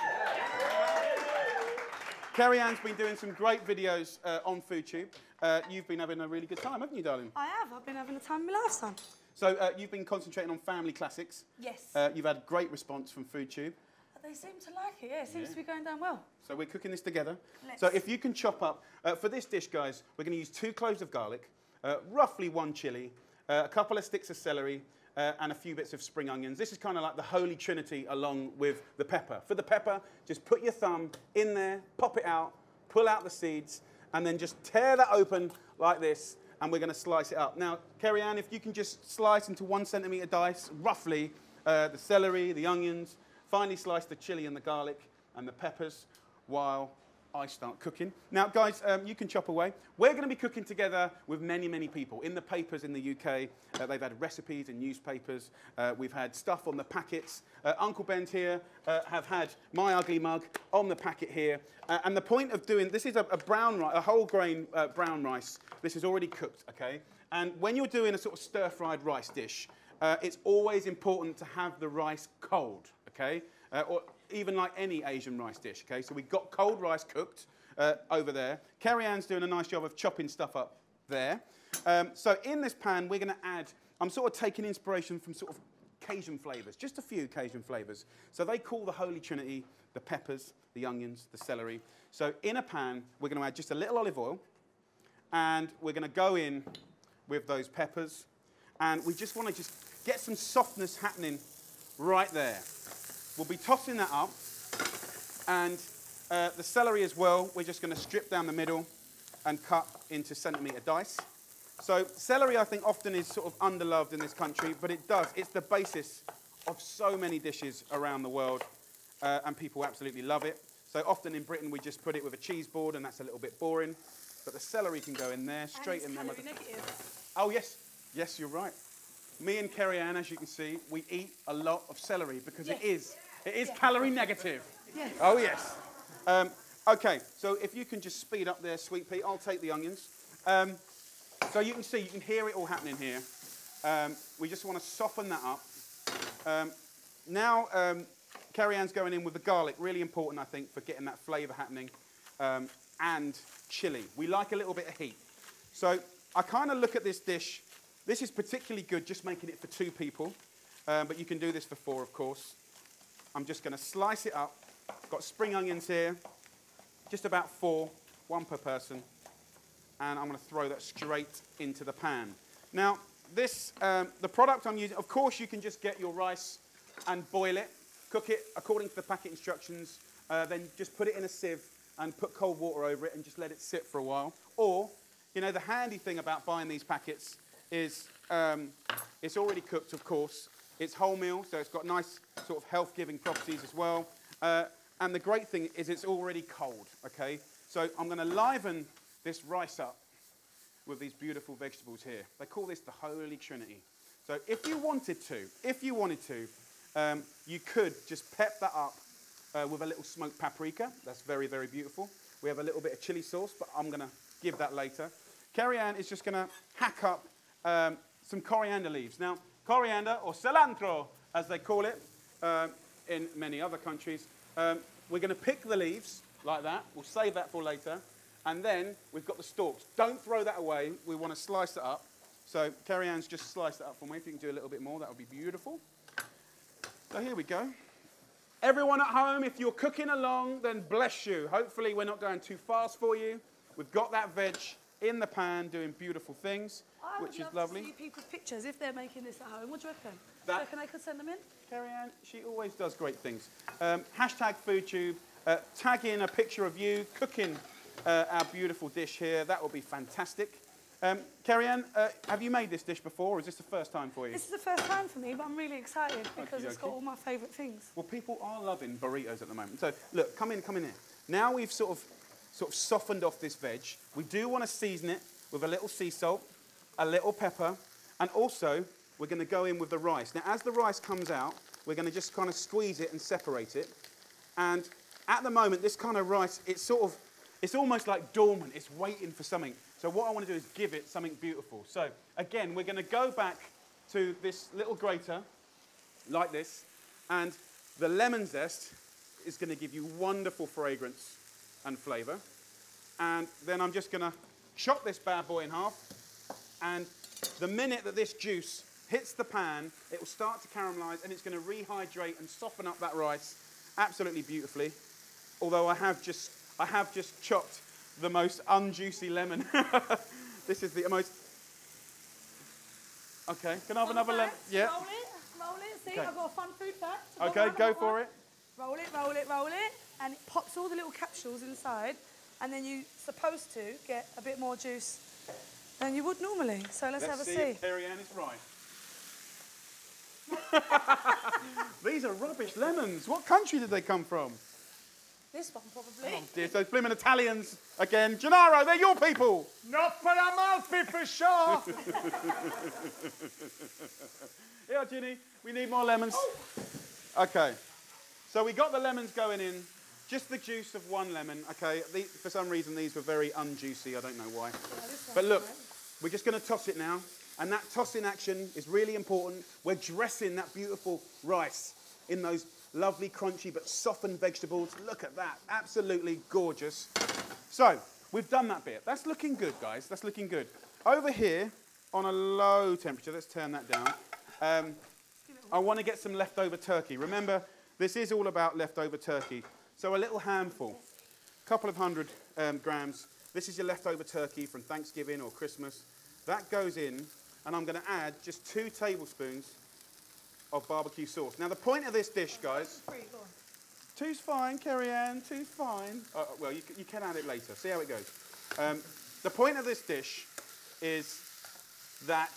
Kerryann has been doing some great videos uh, on FoodTube. Uh, you've been having a really good time, haven't you, darling? I have. I've been having a time of my lifetime. So uh, you've been concentrating on family classics. Yes. Uh, you've had great response from FoodTube. They seem to like it. Yeah, it seems yeah. to be going down well. So we're cooking this together. Let's. So if you can chop up... Uh, for this dish, guys, we're going to use two cloves of garlic, uh, roughly one chilli, uh, a couple of sticks of celery, Uh, and a few bits of spring onions. This is kind of like the Holy Trinity along with the pepper. For the pepper, just put your thumb in there, pop it out, pull out the seeds, and then just tear that open like this, and we're going to slice it up. Now, Kerryann, if you can just slice into one centimetre dice, roughly, uh, the celery, the onions, finely slice the chilli and the garlic and the peppers, while I start cooking. Now, guys, um, you can chop away. We're going to be cooking together with many, many people. In the papers in the U K, uh, they've had recipes in newspapers. Uh, we've had stuff on the packets. Uh, Uncle Ben's here uh, have had my ugly mug on the packet here. Uh, and the point of doing, this is a, a brown rice, a whole grain uh, brown rice. This is already cooked, okay? And when you're doing a sort of stir-fried rice dish, uh, it's always important to have the rice cold, okay? Uh, or even like any Asian rice dish, okay? So we've got cold rice cooked uh, over there. Kerryann's doing a nice job of chopping stuff up there. Um, so in this pan, we're gonna add, I'm sort of taking inspiration from sort of Cajun flavors, just a few Cajun flavors. So they call the Holy Trinity the peppers, the onions, the celery. So in a pan, we're gonna add just a little olive oil, and we're gonna go in with those peppers, and we just wanna just get some softness happening right there. We'll be tossing that up, and uh, the celery as well, we're just going to strip down the middle and cut into centimetre dice. So celery, I think, often is sort of underloved in this country, but it does. It's the basis of so many dishes around the world, uh, and people absolutely love it. So often in Britain, we just put it with a cheese board, and that's a little bit boring. But the celery can go in there, straight in there. And it's calorie negative. Oh, yes. Yes, you're right. Me and Kerryann, as you can see, we eat a lot of celery because yes. it is. It is yeah. calorie negative. Yes. Oh, yes. Um, okay, so if you can just speed up there, Sweet Pea, I'll take the onions. Um, so you can see, you can hear it all happening here. Um, we just want to soften that up. Um, now, um, Kerryann's going in with the garlic, really important, I think, for getting that flavour happening, um, and chilli. We like a little bit of heat. So I kind of look at this dish. This is particularly good just making it for two people, um, but you can do this for four, of course. I'm just going to slice it up. Got spring onions here, just about four, one per person. And I'm going to throw that straight into the pan. Now, this, um, the product I'm using, of course, you can just get your rice and boil it, cook it according to the packet instructions, uh, then just put it in a sieve and put cold water over it and just let it sit for a while. Or, you know, the handy thing about buying these packets is um, it's already cooked, of course. It's wholemeal, so it's got nice sort of health-giving properties as well. Uh, and the great thing is it's already cold, okay? So I'm going to liven this rice up with these beautiful vegetables here. They call this the Holy Trinity. So if you wanted to, if you wanted to, um, you could just pep that up uh, with a little smoked paprika. That's very, very beautiful. We have a little bit of chili sauce, but I'm going to give that later. Kerryann is just going to hack up um, some coriander leaves. Now, coriander, or cilantro, as they call it, um, in many other countries. Um, we're going to pick the leaves like that. We'll save that for later. And then we've got the stalks. Don't throw that away. We want to slice it up. So Kerryann's just sliced it up for me. If you can do a little bit more, that would be beautiful. So here we go. Everyone at home, if you're cooking along, then bless you. Hopefully we're not going too fast for you. We've got that veg in the pan doing beautiful things, I which is lovely. I would love to see people's pictures if they're making this at home. What do you reckon? Do you reckon I could send them in? Kerryann, she always does great things. Um, hashtag Food Tube, uh, tag in a picture of you cooking uh, our beautiful dish here. That would be fantastic. Um, Kerryann, uh, have you made this dish before, or is this the first time for you? This is the first time for me, but I'm really excited because Okey it's dokey. Got all my favourite things. Well, people are loving burritos at the moment. So, look, come in, come in here. Now we've sort of sort of softened off this veg. We do want to season it with a little sea salt, a little pepper, and also we're going to go in with the rice. Now, as the rice comes out, we're going to just kind of squeeze it and separate it. And at the moment, this kind of rice, it's sort of, it's almost like dormant. It's waiting for something. So what I want to do is give it something beautiful. So again, we're going to go back to this little grater like this, and the lemon zest is going to give you wonderful fragrance and flavour. And then I'm just going to chop this bad boy in half. And the minute that this juice hits the pan, it will start to caramelise and it's going to rehydrate and soften up that rice absolutely beautifully. Although I have just, I have just chopped the most unjuicy lemon. This is the most... OK, can I have fun another lemon? Yeah. Roll it, roll it. See, okay. I've got a fun food fact. OK, go for one. It. Roll it, roll it, roll it. And it pops all the little capsules inside, and then you're supposed to get a bit more juice than you would normally. So let's, let's have a see. Let's see if Kerryann is right. These are rubbish lemons. What country did they come from? This one, probably. Oh, dear, those blooming Italians again. Gennaro, they're your people. Not for a Malfi, for sure. Here, Ginny, we need more lemons. Oh. OK, so we got the lemons going in. Just the juice of one lemon, OK? The, for some reason, these were very unjuicy. I don't know why. Oh, but look, right. We're just going to toss it now. And that tossing action is really important. We're dressing that beautiful rice in those lovely, crunchy, but softened vegetables. Look at that, absolutely gorgeous. So, we've done that bit. That's looking good, guys, that's looking good. Over here, on a low temperature, let's turn that down. Um, I wanna get some leftover turkey. Remember, this is all about leftover turkey. So a little handful, a couple of hundred um, grams. This is your leftover turkey from Thanksgiving or Christmas. That goes in, and I'm gonna add just two tablespoons of barbecue sauce. Now, the point of this dish, guys... Two's fine, Kerryann, two's fine. Uh, well, you, you can add it later. See how it goes. Um, the point of this dish is that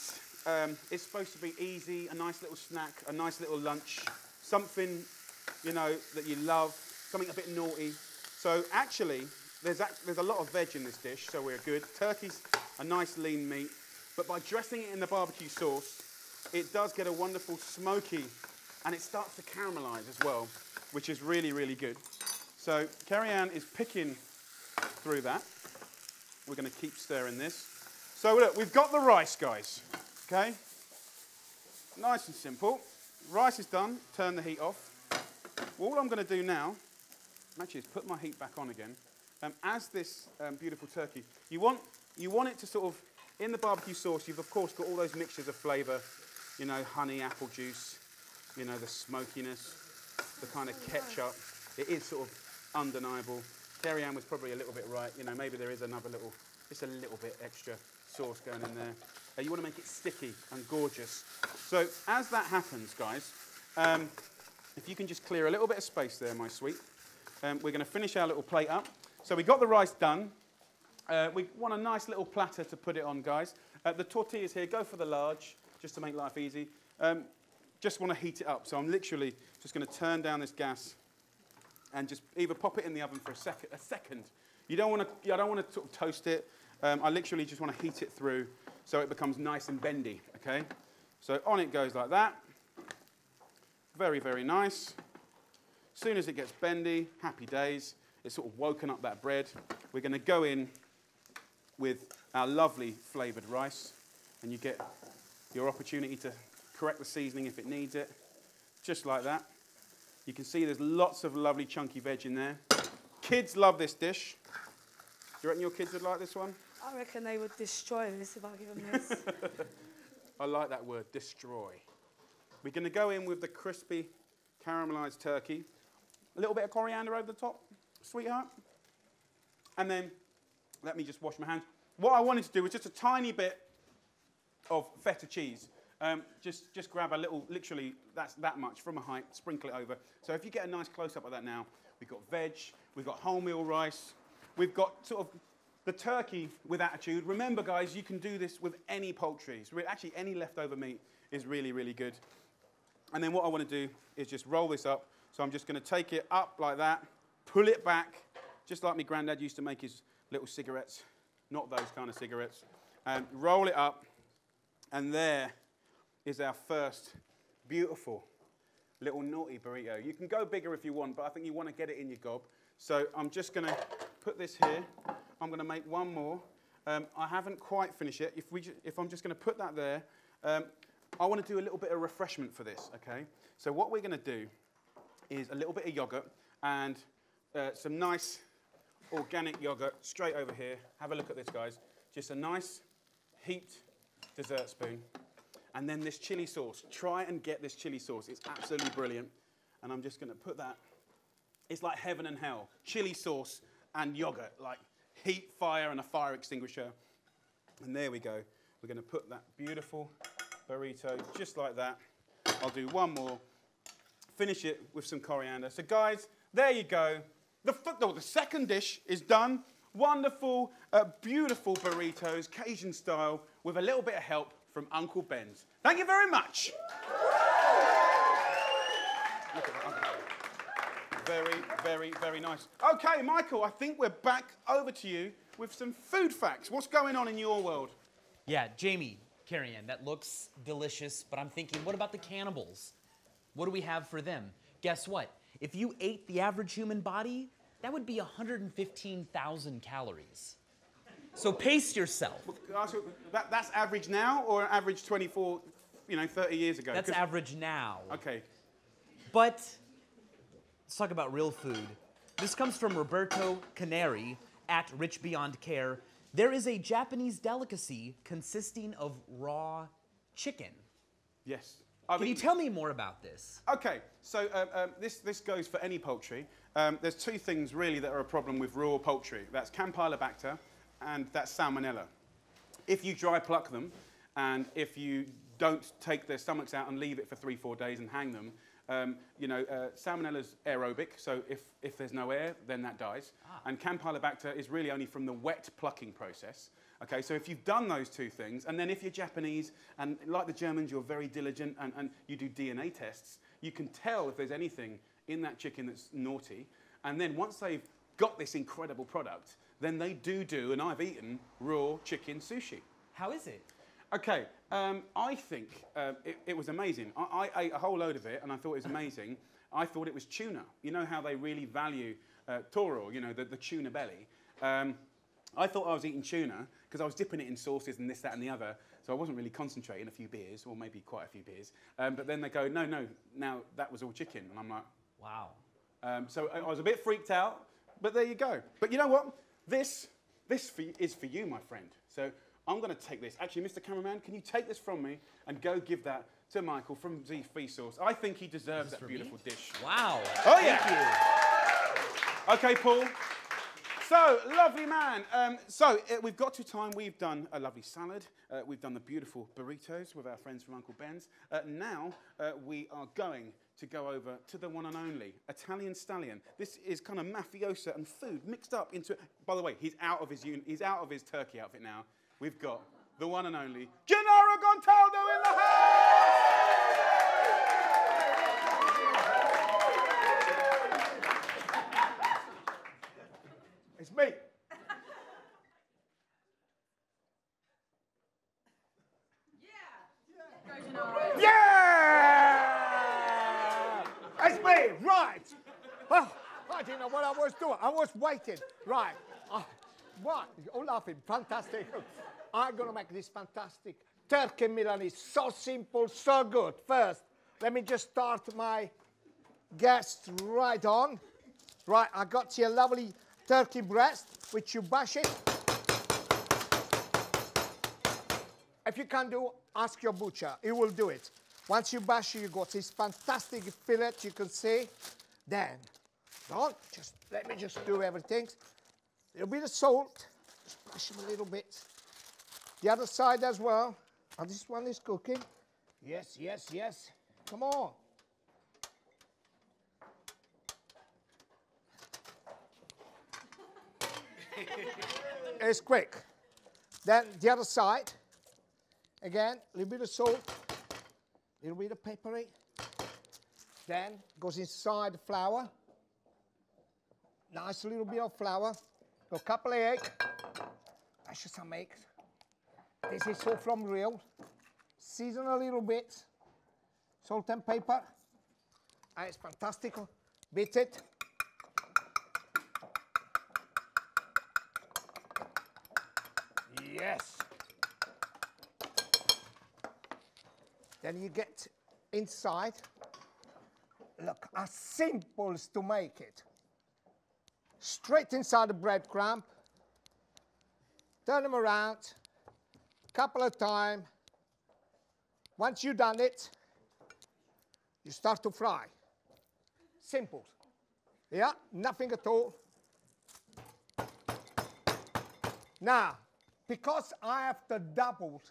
um, it's supposed to be easy, a nice little snack, a nice little lunch, something, you know, that you love, something a bit naughty. So, actually, there's a, there's a lot of veg in this dish, so we're good. Turkey's a nice, lean meat, but by dressing it in the barbecue sauce, it does get a wonderful smoky, and it starts to caramelise as well, which is really, really good. So Kerryann is picking through that. We're going to keep stirring this. So look, we've got the rice, guys, OK? Nice and simple. Rice is done. Turn the heat off. All I'm going to do now, actually, is put my heat back on again. Um, as this um, beautiful turkey, you want, you want it to sort of, in the barbecue sauce, you've, of course, got all those mixtures of flavour. You know, honey, apple juice, you know, the smokiness, the kind of ketchup. It is sort of undeniable. Kerryann was probably a little bit right. You know, maybe there is another little, just a little bit extra sauce going in there. Uh, you want to make it sticky and gorgeous. So as that happens, guys, um, if you can just clear a little bit of space there, my sweet. Um, we're going to finish our little plate up. So we got the rice done. Uh, we want a nice little platter to put it on, guys. Uh, the tortillas here, go for the large, just to make life easy. Um, just want to heat it up, so I'm literally just going to turn down this gas and just either pop it in the oven for a second. A second. You don't want to. I don't want to sort of toast it. Um, I literally just want to heat it through so it becomes nice and bendy. Okay. So on it goes like that. Very, very nice. As soon as it gets bendy, happy days. It's sort of woken up that bread. We're going to go in with our lovely flavoured rice, and you get your opportunity to correct the seasoning if it needs it, just like that. You can see there's lots of lovely chunky veg in there. Kids love this dish. Do you reckon your kids would like this one? I reckon they would destroy this if I give them this. I like that word, destroy. We're going to go in with the crispy caramelised turkey. A little bit of coriander over the top, sweetheart. And then let me just wash my hands. What I wanted to do was just a tiny bit of feta cheese. Um, just, just grab a little, literally that's that much from a height, sprinkle it over. So if you get a nice close-up of that now, we've got veg, we've got wholemeal rice, we've got sort of the turkey with attitude. Remember, guys, you can do this with any poultry. So actually, any leftover meat is really, really good. And then what I want to do is just roll this up. So I'm just going to take it up like that, pull it back, just like my granddad used to make his little cigarettes, not those kind of cigarettes. Um, roll it up. And there is our first beautiful little naughty burrito. You can go bigger if you want, but I think you want to get it in your gob. So I'm just going to put this here. I'm going to make one more. Um, I haven't quite finished it. If, we ju if I'm just going to put that there, um, I want to do a little bit of refreshment for this, OK? So what we're going to do is a little bit of yoghurt and uh, some nice organic yoghurt straight over here. Have a look at this, guys. Just a nice heat dessert spoon, and then this chili sauce. Try and get this chili sauce. It's absolutely brilliant. And I'm just going to put that. It's like heaven and hell. Chili sauce and yogurt, like heat, fire, and a fire extinguisher. And there we go. We're going to put that beautiful burrito just like that. I'll do one more. Finish it with some coriander. So, guys, there you go. The, oh, the second dish is done. Wonderful, uh, beautiful burritos, Cajun style, with a little bit of help from Uncle Ben's. Thank you very much. Look at that, Uncle Ben. Very, very, very nice. Okay, Michael, I think we're back over to you with some food facts. What's going on in your world? Yeah, Jamie, Kerryann, that looks delicious, but I'm thinking, what about the cannibals? What do we have for them? Guess what? If you ate the average human body, that would be one hundred fifteen thousand calories. So pace yourself. That, that's average now or average twenty-four, you know, thirty years ago? That's average now. Okay. But let's talk about real food. This comes from Roberto Caneri at Rich Beyond Care. There is a Japanese delicacy consisting of raw chicken. Yes. I mean, can you tell me more about this? Okay, so um, um, this, this goes for any poultry. Um, there's two things really that are a problem with raw poultry. That's Campylobacter and that's Salmonella. If you dry pluck them and if you don't take their stomachs out and leave it for three, four days and hang them, um, you know, uh, Salmonella's aerobic, so if, if there's no air, then that dies. Ah. And Campylobacter is really only from the wet plucking process. Okay, so if you've done those two things, and then if you're Japanese, and like the Germans, you're very diligent and, and you do D N A tests, you can tell if there's anything in that chicken that's naughty. And then once they've got this incredible product, then they do do, and I've eaten, raw chicken sushi. How is it? Okay, um, I think uh, it, it was amazing. I, I ate a whole load of it, and I thought it was amazing. I thought it was tuna. You know how they really value uh, toro, you know, the, the tuna belly. Um, I thought I was eating tuna because I was dipping it in sauces and this, that, and the other, so I wasn't really concentrating. A few beers, or maybe quite a few beers. Um, but then they go, no, no, now that was all chicken. And I'm like, wow. Um, so I, I was a bit freaked out, but there you go. But you know what? This, this for, is for you, my friend. So I'm going to take this. Actually, Mister Cameraman, can you take this from me and go give that to Michael from Vsauce? I think he deserves that beautiful me? dish. Wow. Oh, yeah. Thank you. OK, Paul. So, lovely man. Um, so, uh, we've got to time. We've done a lovely salad. Uh, we've done the beautiful burritos with our friends from Uncle Ben's. Uh, now, uh, we are going to go over to the one and only Italian Stallion. This is kind of mafiosa and food mixed up into it. By the way, he's out of his, un he's out of his turkey outfit now. We've got the one and only Gennaro Contaldo in the house! It's me. I didn't know what I was doing. I was waiting. Right. Uh, what? You're laughing. Fantastic. I'm going to make this fantastic turkey Milanese. So simple, so good. First, let me just start my guest right on. Right, I got here lovely turkey breast, which you bash it. If you can't do, ask your butcher. He will do it. Once you bash it, you got this fantastic fillet, you can see. Then... Don't, just let me just do everything. A little bit of salt, splash them a little bit. The other side as well. And this one is cooking. Yes, yes, yes. Come on. It's quick. Then the other side. Again, a little bit of salt, a little bit of peppery. Then goes inside the flour. Nice little bit of flour, a couple of eggs, that's some eggs. This is all from real. Season a little bit, salt and pepper. And it's fantastic. Beat it. Yes. Then you get inside. Look, as simple as to make it. Straight inside the bread crumb, turn them around, couple of times. Once you've done it, you start to fry. Simple. Yeah, nothing at all. Now, because I have to double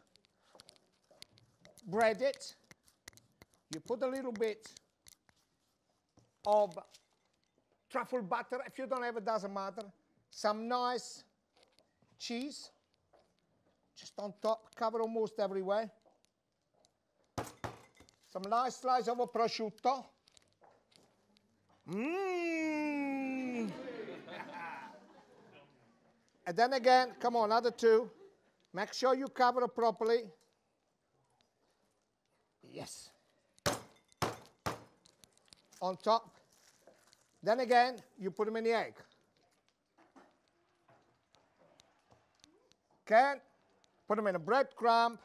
bread it, you put a little bit of truffle butter, if you don't have it, doesn't matter. Some nice cheese, just on top, cover almost everywhere. Some nice slice of a prosciutto. Mmm. And then again, come on, another two. Make sure you cover it properly. Yes. On top. Then again, you put them in the egg. Can put them in a breadcrumb.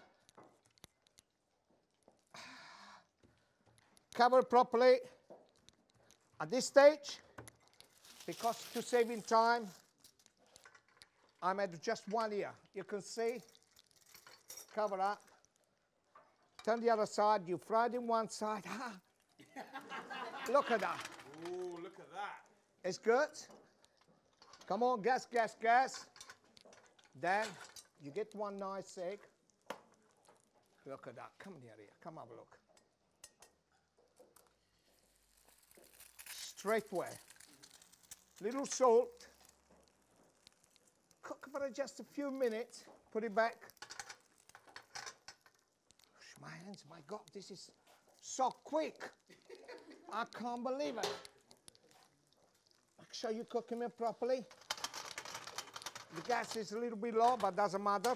Cover properly at this stage, because to save in time, I'm at just one ear. You can see, cover up, turn the other side, you fry it in one side. Look at that. Ooh, look at that. It's good. Come on, gas, gas, gas. Then you get one nice egg. Look at that. Come near here. Come have a look. Straight away. Little salt. Cook for just a few minutes. Put it back. Gosh, my hands, my God, this is so quick. I can't believe it. Make sure you cook them in properly. The gas is a little bit low, but doesn't matter.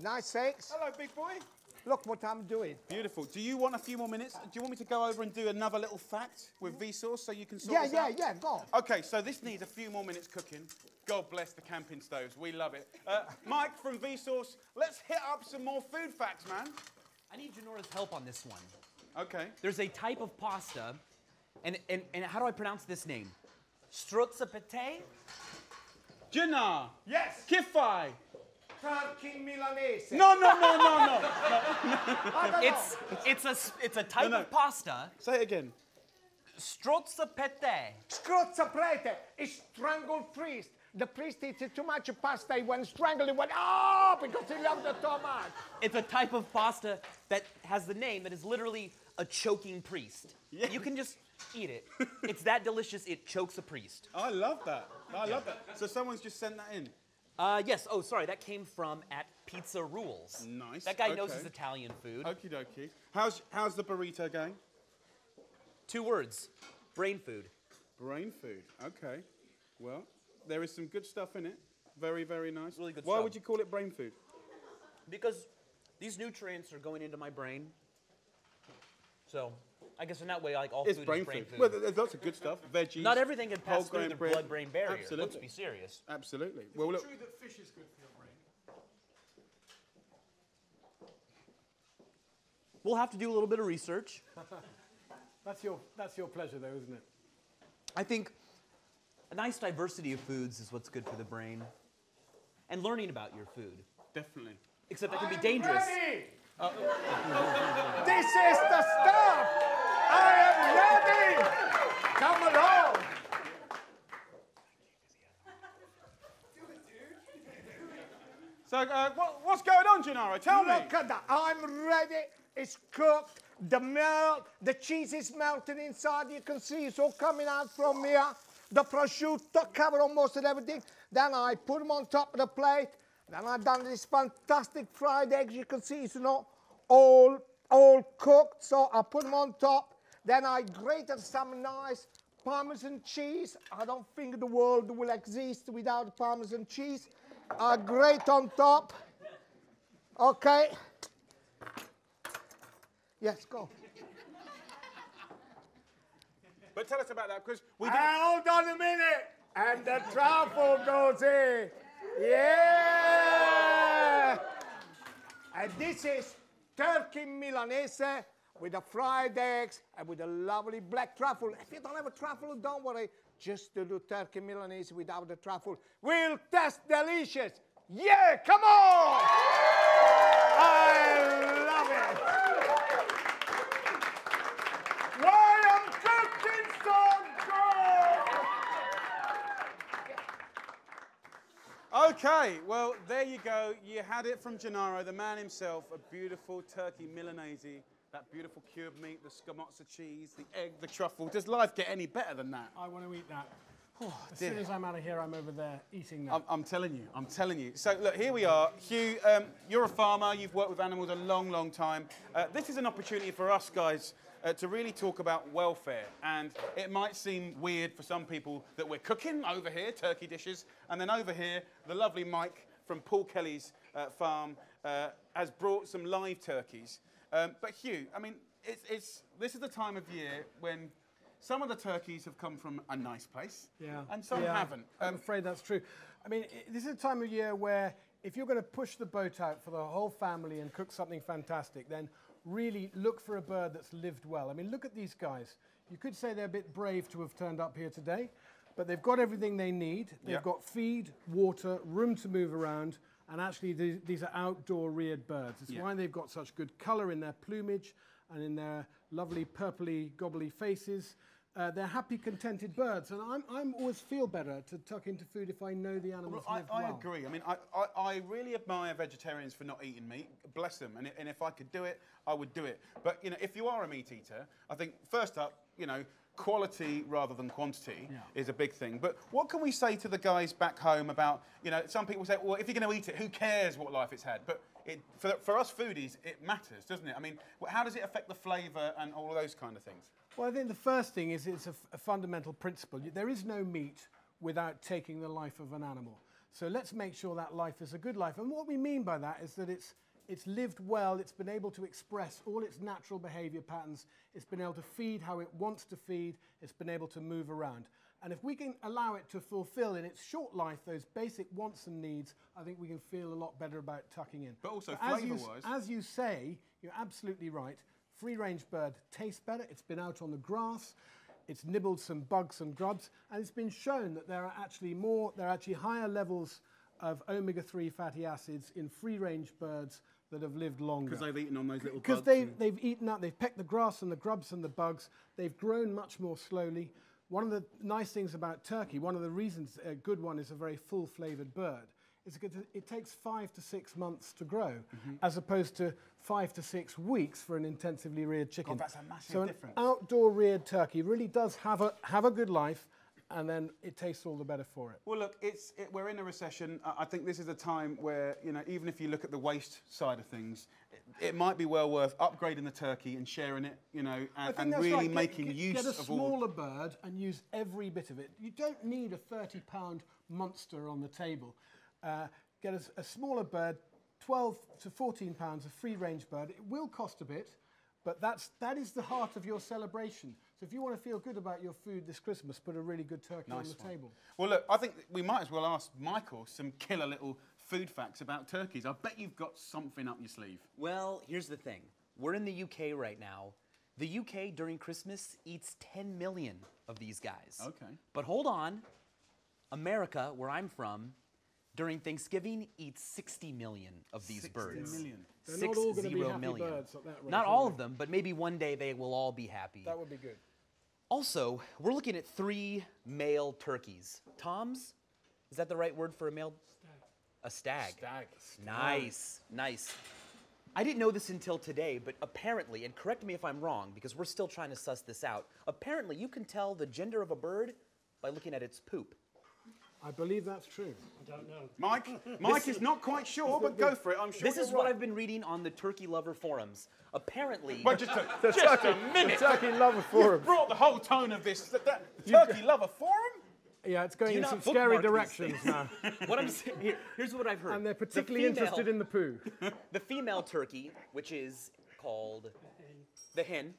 Nice eggs. Hello, big boy. Look what I'm doing. Beautiful. Do you want a few more minutes? Do you want me to go over and do another little fact with Vsauce so you can sort this out? Yeah, yeah, yeah, go on. Okay, so this needs a few more minutes cooking. God bless the camping stoves. We love it. Uh, Mike from Vsauce, let's hit up some more food facts, man. I need Janora's help on this one. Okay. There's a type of pasta. And, and, and how do I pronounce this name? Strozzapeté? Jinnah! Yes! Kifai! Tarkin Milanese! No, no, no, no, no! no, no. It's, it's, a, it's a type no, no. of pasta. Say it again. Strozzapeté. Strozzapeté! It's strangled priest. The priest eats too much pasta, he went strangled, he went, oh, because he loved it so much. It's a type of pasta that has the name that is literally a choking priest. Yeah. You can just eat it. It's that delicious, it chokes a priest. I love that. I love that. So someone's just sent that in? Uh, yes. Oh, sorry. That came from at Pizza Rules. Nice. That guy okay. knows his Italian food. Okie dokie. How's, how's the burrito going? Two words. Brain food. Brain food. Okay. Well, there is some good stuff in it. Very, very nice. Really good Why stuff. Why would you call it brain food? Because these nutrients are going into my brain. So, I guess in that way, like all it's food brain is brain food. food. Well, there's lots of good stuff. Veggies. Not everything can pass through the blood-brain barrier. Absolutely. Let's be serious. Absolutely. Is well, it look. true that fish is good for your brain? We'll have to do a little bit of research. that's your that's your pleasure, though, isn't it? I think a nice diversity of foods is what's good for the brain, and learning about your food. Definitely. Except that can be dangerous. Ready! Uh, this is the stuff! I am ready! Come along! So, uh, what, what's going on, Gennaro? Tell Look me! Look at that! I'm ready! It's cooked! The melt, the cheese is melted inside. You can see it's all coming out from here. The prosciutto covered almost everything. Then I put them on top of the plate. Then I've done this fantastic fried eggs. You can see it's not all, all cooked, so I put them on top. Then I grated some nice Parmesan cheese. I don't think the world will exist without Parmesan cheese. I grate on top. Okay. Yes, go. But tell us about that, because we didn't... Hold on a minute, and the truffle goes in. Yeah! And this is turkey milanese with the fried eggs and with a lovely black truffle. If you don't have a truffle, don't worry. Just to do turkey milanese without the truffle will taste delicious. Yeah, come on! I love it. Why I'm cooking so okay, well, there you go. You had it from Gennaro, the man himself, a beautiful turkey milanese, that beautiful cured meat, the scamozza cheese, the egg, the truffle. Does life get any better than that? I want to eat that. Oh, as dear. soon as I'm out of here, I'm over there eating that. I'm, I'm telling you, I'm telling you. So look, here we are. Hugh, um, you're a farmer. You've worked with animals a long, long time. Uh, this is an opportunity for us guys uh, to really talk about welfare. And it might seem weird for some people that we're cooking over here, turkey dishes, and then over here, the lovely Mike from Paul Kelly's uh, farm uh, has brought some live turkeys. Um, but Hugh, I mean, it's, it's, this is the time of year when some of the turkeys have come from a nice place, yeah, and some yeah. haven't. Um, I'm afraid that's true. I mean, it, this is a time of year where if you're going to push the boat out for the whole family and cook something fantastic, then really look for a bird that's lived well. I mean, look at these guys. You could say they're a bit brave to have turned up here today, but they've got everything they need. They've yep. got feed, water, room to move around, and actually these, these are outdoor reared birds. It's yep. why they've got such good colour in their plumage and in their lovely purpley, gobbly faces. Uh, they're happy, contented birds, and I'm, I'm always feel better to tuck into food if I know the animals well, live I, well. I agree. I mean, I, I, I really admire vegetarians for not eating meat. Bless them. And, and if I could do it, I would do it. But, you know, if you are a meat eater, I think, first up, you know, quality rather than quantity yeah. is a big thing. But what can we say to the guys back home about, you know, some people say, well, if you're going to eat it, who cares what life it's had? But it, for, for us foodies, it matters, doesn't it? I mean, how does it affect the flavour and all of those kind of things? Well, I think the first thing is it's a, a fundamental principle. There is no meat without taking the life of an animal. So let's make sure that life is a good life. And what we mean by that is that it's It's lived well, it's been able to express all its natural behaviour patterns, it's been able to feed how it wants to feed, it's been able to move around. And if we can allow it to fulfil in its short life those basic wants and needs, I think we can feel a lot better about tucking in. But also flavour-wise. As you say, you're absolutely right, free-range bird tastes better, it's been out on the grass, it's nibbled some bugs and grubs, and it's been shown that there are actually more, there are actually higher levels of omega three fatty acids in free-range birds that have lived longer. Because they've eaten on those little bugs. Because they, they've eaten up, they've pecked the grass and the grubs and the bugs. They've grown much more slowly. One of the nice things about turkey, one of the reasons a good one is a very full-flavoured bird, is because it takes five to six months to grow, mm-hmm. as opposed to five to six weeks for an intensively reared chicken. God, that's a massive so difference. So an outdoor-reared turkey really does have a, have a good life, and then it tastes all the better for it. Well, look, it's, it, we're in a recession. I think this is a time where, you know, even if you look at the waste side of things, it, it might be well worth upgrading the turkey and sharing it, you know, and, and really right. making get, get, use of all... Get a smaller bird and use every bit of it. You don't need a thirty pound monster on the table. Uh, get a, a smaller bird, twelve to fourteen pounds, a free-range bird. It will cost a bit, but that's, that is the heart of your celebration. So if you want to feel good about your food this Christmas, put a really good turkey nice on the one. table. Well, look, I think we might as well ask Michael some killer little food facts about turkeys. I bet you've got something up your sleeve. Well, here's the thing. We're in the U K right now. The U K during Christmas eats ten million of these guys. Okay. But hold on. America, where I'm from, during Thanksgiving eats sixty million of these sixty birds. sixty million. They're Six, not all going to be happy million. birds at that rate, Not all they? of them, but maybe one day they will all be happy. That would be good. Also, we're looking at three male turkeys. Toms? Is that the right word for a male? Stag. A stag. Stag. Nice, nice. I didn't know this until today, but apparently, and correct me if I'm wrong, because we're still trying to suss this out, apparently you can tell the gender of a bird by looking at its poop. I believe that's true. I don't know. Mike, Mike is not quite sure, but go for it, I'm sure. This is what I've been reading on the Turkey Lover forums. Apparently... Wait, just a, just turkey, a minute! The Turkey Lover forums. You brought the whole tone of this. The, the Turkey Lover forum? Yeah, it's going in some scary directions now. What I'm saying, here, here's what I've heard. And they're particularly the female, interested in the poo. The female turkey, which is called the hen,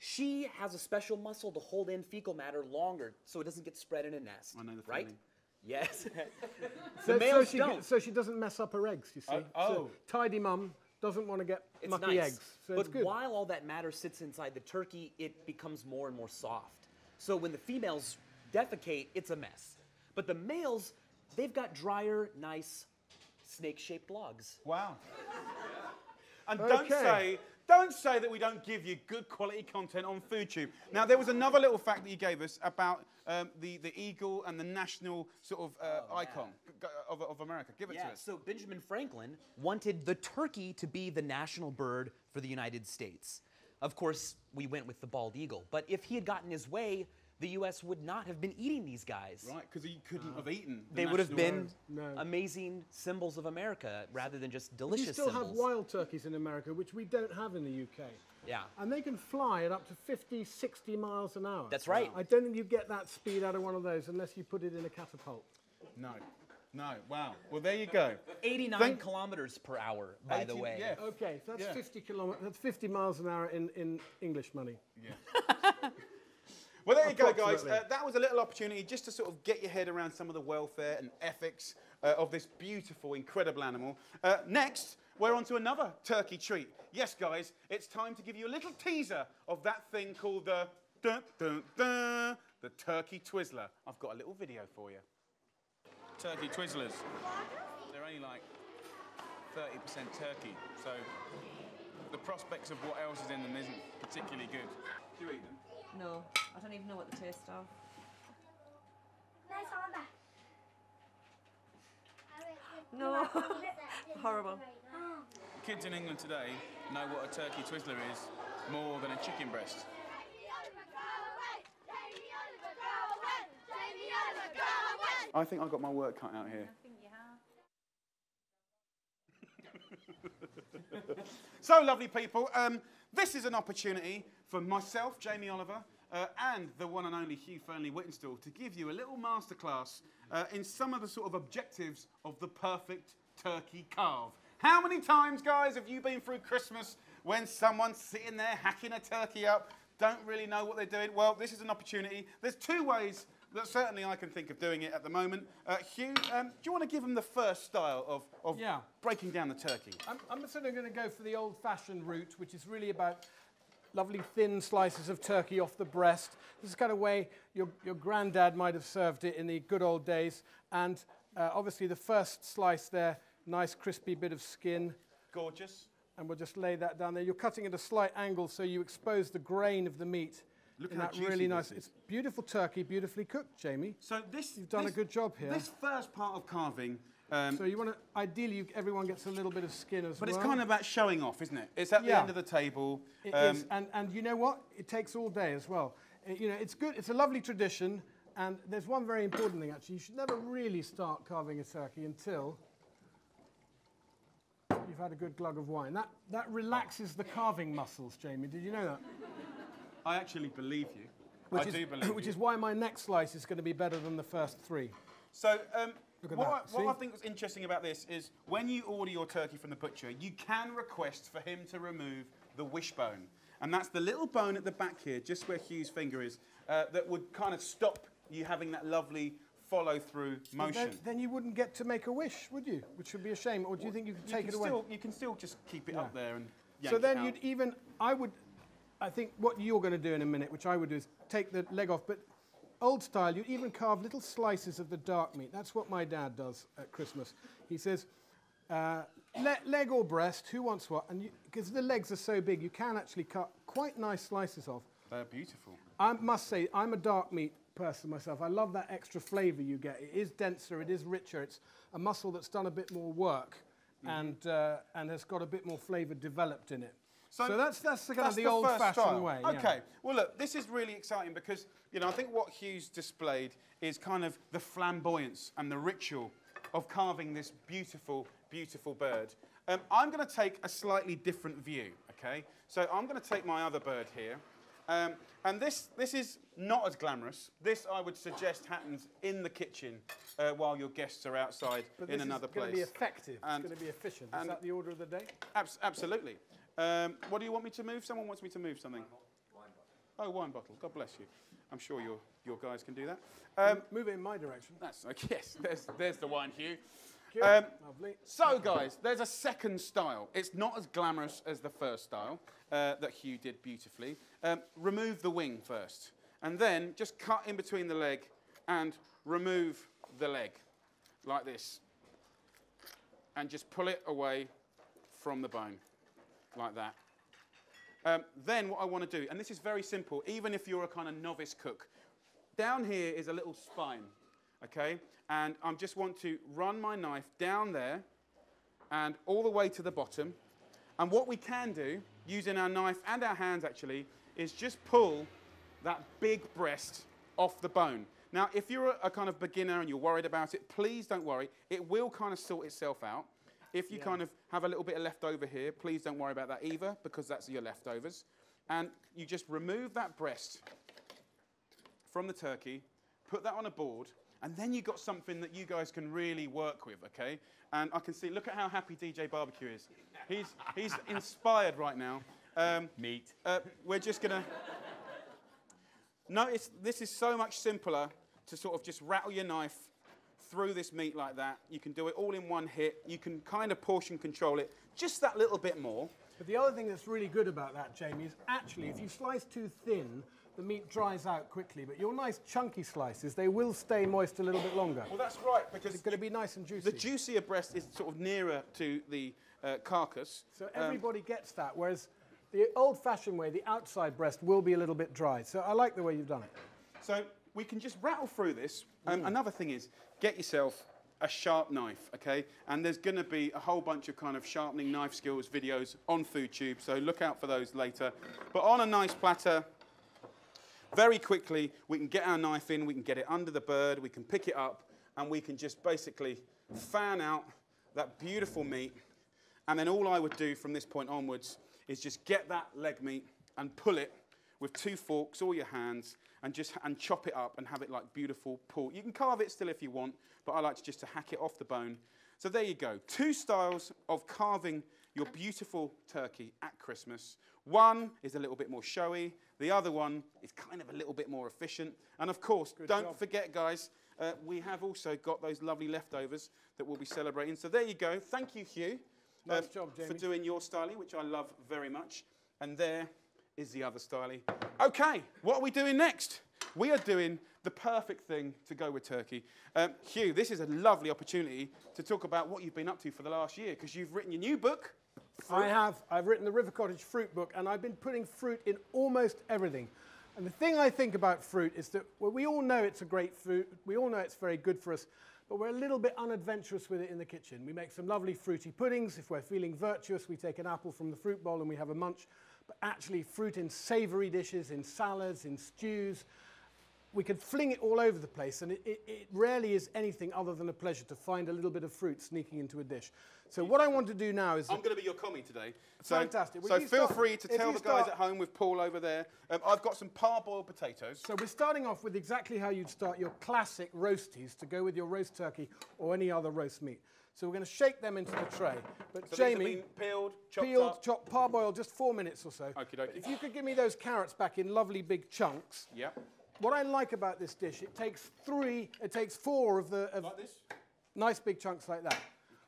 she has a special muscle to hold in fecal matter longer so it doesn't get spread in a nest. I know the feeling. Right? Yes. So, so, she don't. Gets, so she doesn't mess up her eggs, you see. Uh, oh. So tidy mum doesn't want to get it's mucky nice. eggs. So but it's good. While all that matter sits inside the turkey, it becomes more and more soft. So when the females defecate, it's a mess. But the males, they've got drier, nice, snake-shaped logs. Wow. And okay. don't say... Don't say that we don't give you good quality content on Food Tube. Now, there was another little fact that you gave us about um, the, the eagle and the national sort of uh, oh, icon of, of America. Give it yeah, to us. So Benjamin Franklin wanted the turkey to be the national bird for the United States. Of course, we went with the bald eagle. But if he had gotten his way, the U S would not have been eating these guys. Right, because he couldn't uh, have eaten. The they would have been no. amazing symbols of America rather than just delicious symbols. You still symbols. have wild turkeys in America, which we don't have in the U K. Yeah. And they can fly at up to fifty, sixty miles an hour. That's right. I don't think you get that speed out of one of those unless you put it in a catapult. No. No, wow. Well, there you go. eighty-nine Thank kilometers per hour, by eighty, the way. Yeah. Okay, so that's yeah. fifty kilometers. That's fifty miles an hour in, in English money. Yeah. Well, there you go, guys. Uh, that was a little opportunity just to sort of get your head around some of the welfare and ethics uh, of this beautiful, incredible animal. Uh, next, we're on to another turkey treat. Yes, guys, it's time to give you a little teaser of that thing called the dun, dun, dun, the turkey twizzler. I've got a little video for you. Turkey twizzlers. They're only like thirty percent turkey, so the prospects of what else is in them isn't particularly good. Do you eat them? No, I don't even know what the taste of. No, horrible. Kids in England today know what a turkey twizzler is more than a chicken breast. I think I've got my work cut out here. I think you have. So, lovely people, um, this is an opportunity for myself, Jamie Oliver, uh, and the one and only Hugh Fearnley-Whittingstall to give you a little masterclass uh, in some of the sort of objectives of the perfect turkey carve. How many times, guys, have you been through Christmas when someone's sitting there hacking a turkey up, don't really know what they're doing? Well, this is an opportunity. There's two ways that certainly I can think of doing it at the moment. Uh, Hugh, um, do you want to give them the first style of, of yeah. breaking down the turkey? I'm, I'm sort of going to go for the old-fashioned route, which is really about lovely thin slices of turkey off the breast. This is the kind of way your, your granddad might have served it in the good old days. And uh, obviously the first slice there, nice crispy bit of skin. Gorgeous. And we'll just lay that down there. You're cutting at a slight angle so you expose the grain of the meat. Look at that, really nice. It's beautiful turkey, beautifully cooked, Jamie. So this you've done this, a good job here. This first part of carving. Um, so you want to ideally you, everyone gets a little bit of skin as but well. But it's kind of about showing off, isn't it? It's at yeah. the end of the table. It um, is, and and you know what? It takes all day as well. It, you know, it's good. It's a lovely tradition, and there's one very important thing actually. You should never really start carving a turkey until you've had a good glug of wine. That that relaxes the carving muscles, Jamie. Did you know that? I actually believe you. Which I is, do believe Which you. is why my next slice is going to be better than the first three. So, um, what, I, what I think was interesting about this is when you order your turkey from the butcher, you can request for him to remove the wishbone. And that's the little bone at the back here, just where Hugh's finger is, uh, that would kind of stop you having that lovely follow-through motion. Then, then you wouldn't get to make a wish, would you? Which would be a shame. Or do you well, think you could take you can it still, away? You can still just keep it yeah. up there and yank So then it out. you'd even... I would... I think what you're going to do in a minute, which I would do, is take the leg off. But old style, you even carve little slices of the dark meat. That's what my dad does at Christmas. He says, uh, le leg or breast, who wants what? And because the legs are so big, you can actually cut quite nice slices off. They're beautiful. I must say, I'm a dark meat person myself. I love that extra flavour you get. It is denser, it is richer. It's a muscle that's done a bit more work mm-hmm. and, uh, and has got a bit more flavour developed in it. So, so that's, that's the, kind that's of the, the old-fashioned way. OK. Yeah. Well, look, this is really exciting because, you know, I think what Hugh's displayed is kind of the flamboyance and the ritual of carving this beautiful, beautiful bird. Um, I'm going to take a slightly different view, OK? So I'm going to take my other bird here. Um, and this, this is not as glamorous. This, I would suggest, happens in the kitchen uh, while your guests are outside but in another place. But this is going to be effective. And, it's going to be efficient. Is that the order of the day? Abs absolutely. Um, what do you want me to move? Someone wants me to move something. Wine bottle. Oh, wine bottle. God bless you. I'm sure your, your guys can do that. Um, move it in my direction. That's okay. Yes, there's, there's the wine, Hugh. Um, Lovely. So, guys, there's a second style. It's not as glamorous as the first style uh, that Hugh did beautifully. Um, remove the wing first. And then just cut in between the leg and remove the leg like this. And just pull it away from the bone. Like that. Um, then what I want to do, and this is very simple, even if you're a kind of novice cook, down here is a little spine, okay? And I just want to run my knife down there and all the way to the bottom. And what we can do, using our knife and our hands actually, is just pull that big breast off the bone. Now, if you're a kind of beginner and you're worried about it, please don't worry. It will kind of sort itself out. If you yeah. kind of have a little bit of leftover here, please don't worry about that either, because that's your leftovers. And you just remove that breast from the turkey, put that on a board, and then you've got something that you guys can really work with, okay? And I can see, look at how happy D J Barbecue is. He's, he's inspired right now. Um, Meat. Uh, we're just gonna... Notice this is so much simpler to sort of just rattle your knife through this meat like that. You can do it all in one hit. You can kind of portion control it just that little bit more. But the other thing that's really good about that, Jamie, is actually if you slice too thin, the meat dries out quickly. But your nice chunky slices, they will stay moist a little bit longer. Well, that's right, because it's going to be nice and juicy. The juicier breast is sort of nearer to the uh, carcass. So everybody um, gets that, whereas the old-fashioned way, the outside breast will be a little bit dry. So I like the way you've done it. So we can just rattle through this. Um, mm. Another thing is, get yourself a sharp knife, okay? And there's going to be a whole bunch of kind of sharpening knife skills videos on Food Tube, so look out for those later. But on a nice platter, very quickly, we can get our knife in, we can get it under the bird, we can pick it up, and we can just basically fan out that beautiful meat. And then all I would do from this point onwards is just get that leg meat and pull it with two forks or your hands and just and chop it up and have it like beautiful pork. You can carve it still if you want, but I like to just to hack it off the bone. So there you go, two styles of carving your beautiful turkey at Christmas. One is a little bit more showy, the other one is kind of a little bit more efficient. And of course, Good don't job. forget guys, uh, we have also got those lovely leftovers that we'll be celebrating. So there you go, thank you Hugh. Nice uh, job, Jamie. For doing your styling, which I love very much. And there is the other styling. Okay, what are we doing next? We are doing the perfect thing to go with turkey. Um, Hugh, this is a lovely opportunity to talk about what you've been up to for the last year, because you've written your new book. Fruit. I have. I've written the River Cottage fruit book, and I've been putting fruit in almost everything. And the thing I think about fruit is that, well, we all know it's a great food. We all know it's very good for us. But we're a little bit unadventurous with it in the kitchen. We make some lovely fruity puddings. If we're feeling virtuous, we take an apple from the fruit bowl and we have a munch. But actually, fruit in savoury dishes, in salads, in stews, we could fling it all over the place. And it, it, it rarely is anything other than a pleasure to find a little bit of fruit sneaking into a dish. So what I want to do now is... I'm going to be your commie today. So, fantastic. So feel free to tell the guys at home with Paul over there. Um, I've got some parboiled potatoes. So we're starting off with exactly how you'd start your classic roasties to go with your roast turkey or any other roast meat. So we're going to shake them into the tray. But so Jamie, these have been peeled, chopped peeled, up. chopped, parboiled, just four minutes or so. Okie dokie. If you could give me those carrots back in lovely big chunks. Yeah. What I like about this dish, it takes three, it takes four of the... Of like this? Nice big chunks like that.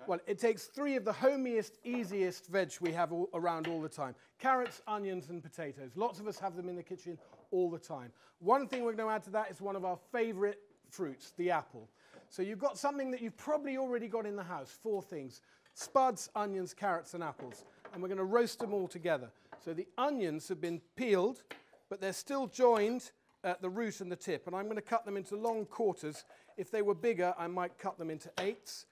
Well, it takes three of the homiest, easiest veg we have all around all the time. Carrots, onions, and potatoes. Lots of us have them in the kitchen all the time. One thing we're going to add to that is one of our favourite fruits, the apple. So you've got something that you've probably already got in the house, four things. Spuds, onions, carrots, and apples. And we're going to roast them all together. So the onions have been peeled, but they're still joined at the root and the tip. And I'm going to cut them into long quarters. If they were bigger, I might cut them into eighths.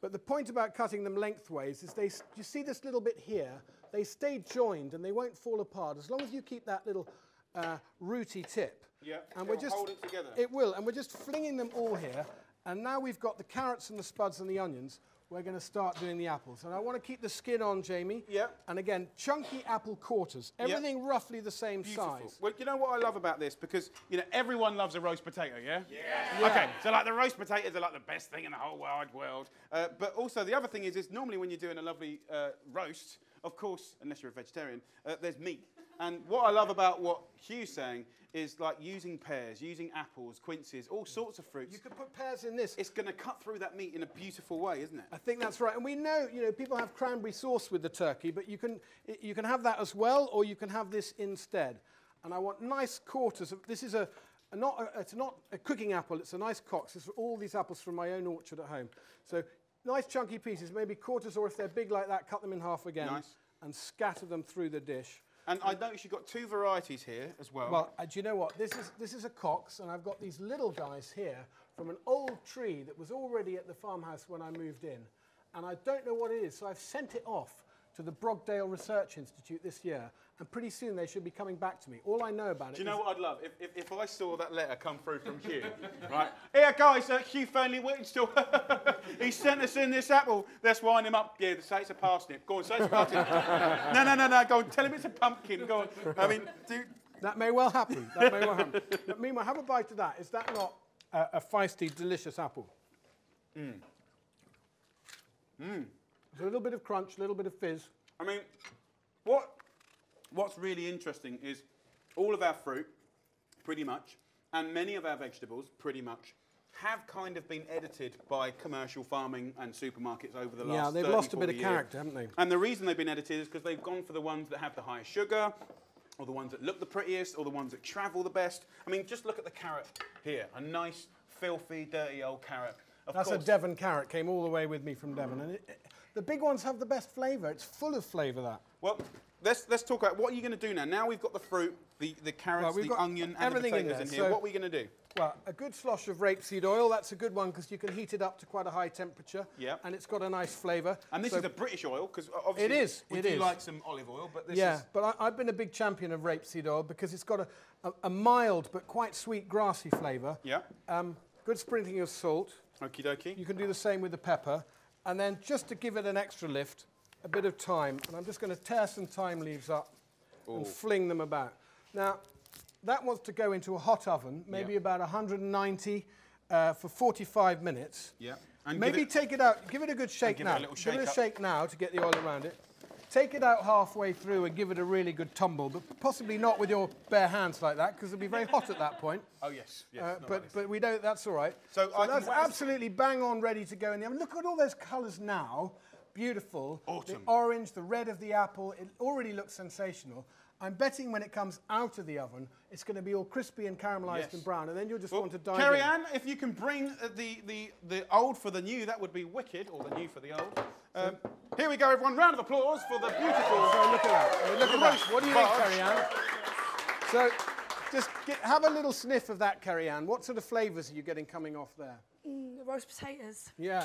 But the point about cutting them lengthways is they, you see this little bit here, they stay joined and they won't fall apart as long as you keep that little uh, rooty tip. Yeah, and we're just, hold it together. It will, and we're just flinging them all here. And now we've got the carrots and the spuds and the onions, we're going to start doing the apples. And I want to keep the skin on, Jamie. Yeah. And again, chunky apple quarters. Everything yep. roughly the same Beautiful. size. Well, you know what I love about this? Because, you know, everyone loves a roast potato, yeah? Yeah. yeah. Okay, so like the roast potatoes are like the best thing in the whole wide world. Uh, but also the other thing is, is normally when you're doing a lovely uh, roast, of course, unless you're a vegetarian, uh, there's meat. And what I love about what Hugh's saying is like using pears, using apples, quinces, all sorts of fruits. You could put pears in this. It's going to cut through that meat in a beautiful way, isn't it? I think that's right. And we know, you know, people have cranberry sauce with the turkey, but you can, you can have that as well, or you can have this instead. And I want nice quarters of, this is a, a not, a, it's not a cooking apple, it's a nice cox. It's all these apples from my own orchard at home. So nice chunky pieces, maybe quarters, or if they're big like that, cut them in half again. Nice. And scatter them through the dish. And I notice you've got two varieties here as well. Well, uh, do you know what? This is, this is a cox, and I've got these little guys here from an old tree that was already at the farmhouse when I moved in. And I don't know what it is, so I've sent it off to the Brogdale Research Institute this year, and pretty soon they should be coming back to me. All I know about it is... Do you know what I'd love? If, if, if I saw that letter come through from Hugh, right? Here, guys, uh, Hugh Fearnley-Whittingstall, he sent us in this apple. Let's wind him up. Yeah, say it's a parsnip. Go on, say it's a parsnip. No, no, no, no, go on, tell him it's a pumpkin. Go on. I mean, do... That may well happen. That may well happen. But meanwhile, have a bite of that. Is that not uh, a feisty, delicious apple? Mmm. Mmm. A little bit of crunch, a little bit of fizz. I mean, what, what's really interesting is all of our fruit, pretty much, and many of our vegetables, pretty much, have kind of been edited by commercial farming and supermarkets over the last thirty, forty years. Yeah, they've lost a bit of character, haven't they? And the reason they've been edited is because they've gone for the ones that have the highest sugar, or the ones that look the prettiest, or the ones that travel the best. I mean, just look at the carrot here, a nice, filthy, dirty old carrot. Of That's course, a Devon carrot, came all the way with me from Devon. Mm. And it, it, the big ones have the best flavour. It's full of flavour, that. Well, let's, let's talk about what are you going to do now? Now we've got the fruit, the, the carrots, well, we've the got onion, and everything the potatoes in, in here. So, what are we going to do? Well, a good slosh of rapeseed oil. That's a good one because you can heat it up to quite a high temperature. Yeah. And it's got a nice flavour. And this so is a British oil because obviously it is, we it do is. like some olive oil, but this yeah, is... Yeah, but I, I've been a big champion of rapeseed oil because it's got a, a, a mild but quite sweet grassy flavour. Yeah. Um, Good sprinkling of salt. Okie dokie. You can do the same with the pepper. And then just to give it an extra lift, a bit of thyme. And I'm just going to tear some thyme leaves up Ooh. and fling them about. Now, that wants to go into a hot oven, maybe yeah. about one hundred ninety uh, for forty-five minutes. Yeah. And maybe it take it out, give it a good shake give now. It a little shake give it a shake up. now to get the oil around it. Take it out halfway through and give it a really good tumble, but possibly not with your bare hands like that, because it'll be very hot at that point. Oh, yes. yes uh, but, but we don't, that's all right. So, so I that's absolutely bang on ready to go in the oven. Look at all those colours now. Beautiful. Autumn. The orange, the red of the apple. It already looks sensational. I'm betting when it comes out of the oven, it's going to be all crispy and caramelised yes. and brown, and then you'll just well, want to dive Kerryann, in. Kerryann, if you can bring the, the, the old for the new, that would be wicked, or the new for the old. Um, so, here we go, everyone. Round of applause for the beautiful... So look at that. Look at that. What do you think, Kerryann? So just get, have a little sniff of that, Kerryann. What sort of flavours are you getting coming off there? Mm, the roast potatoes. Yeah.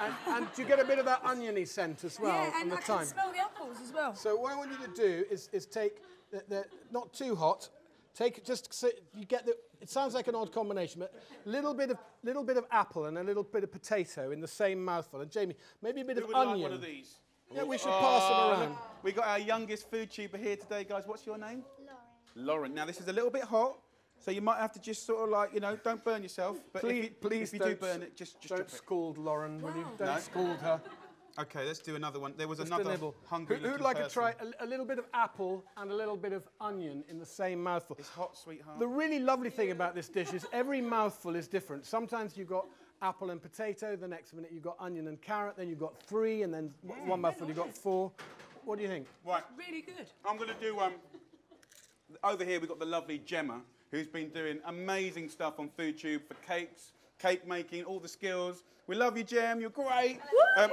and, and do you get a bit of that oniony scent as well? Yeah, and I can smell the apples as well. So what I want you to do is, is take, the, the, not too hot, take it just, so you get the, it sounds like an odd combination, but a little bit of, little bit of apple and a little bit of potato in the same mouthful. And Jamie, maybe a bit Who of onion. Like one of these? Yeah, we should oh, pass them around. Look, we got our youngest food tuber here today, guys. What's your name? Lauren. Lauren. Now, this is a little bit hot. So you might have to just sort of like, you know, don't burn yourself. But please, if you, please if you do burn it, just, just don't scald Lauren, will wow. you? Don't no. scald her. Okay, let's do another one. There was just another hungry. Who, who'd like person. to try a, a little bit of apple and a little bit of onion in the same mouthful? It's hot, sweetheart. The really lovely thing about this dish is every mouthful is different. Sometimes you've got apple and potato. The next minute you've got onion and carrot. Then you've got three, and then mm, one mouthful you've got four. What do you think? Right, it's really good. I'm going to do um. Over here we've got the lovely Gemma, who's been doing amazing stuff on Food Tube for cakes, cake making, all the skills. We love you, Gem, you're great. Um,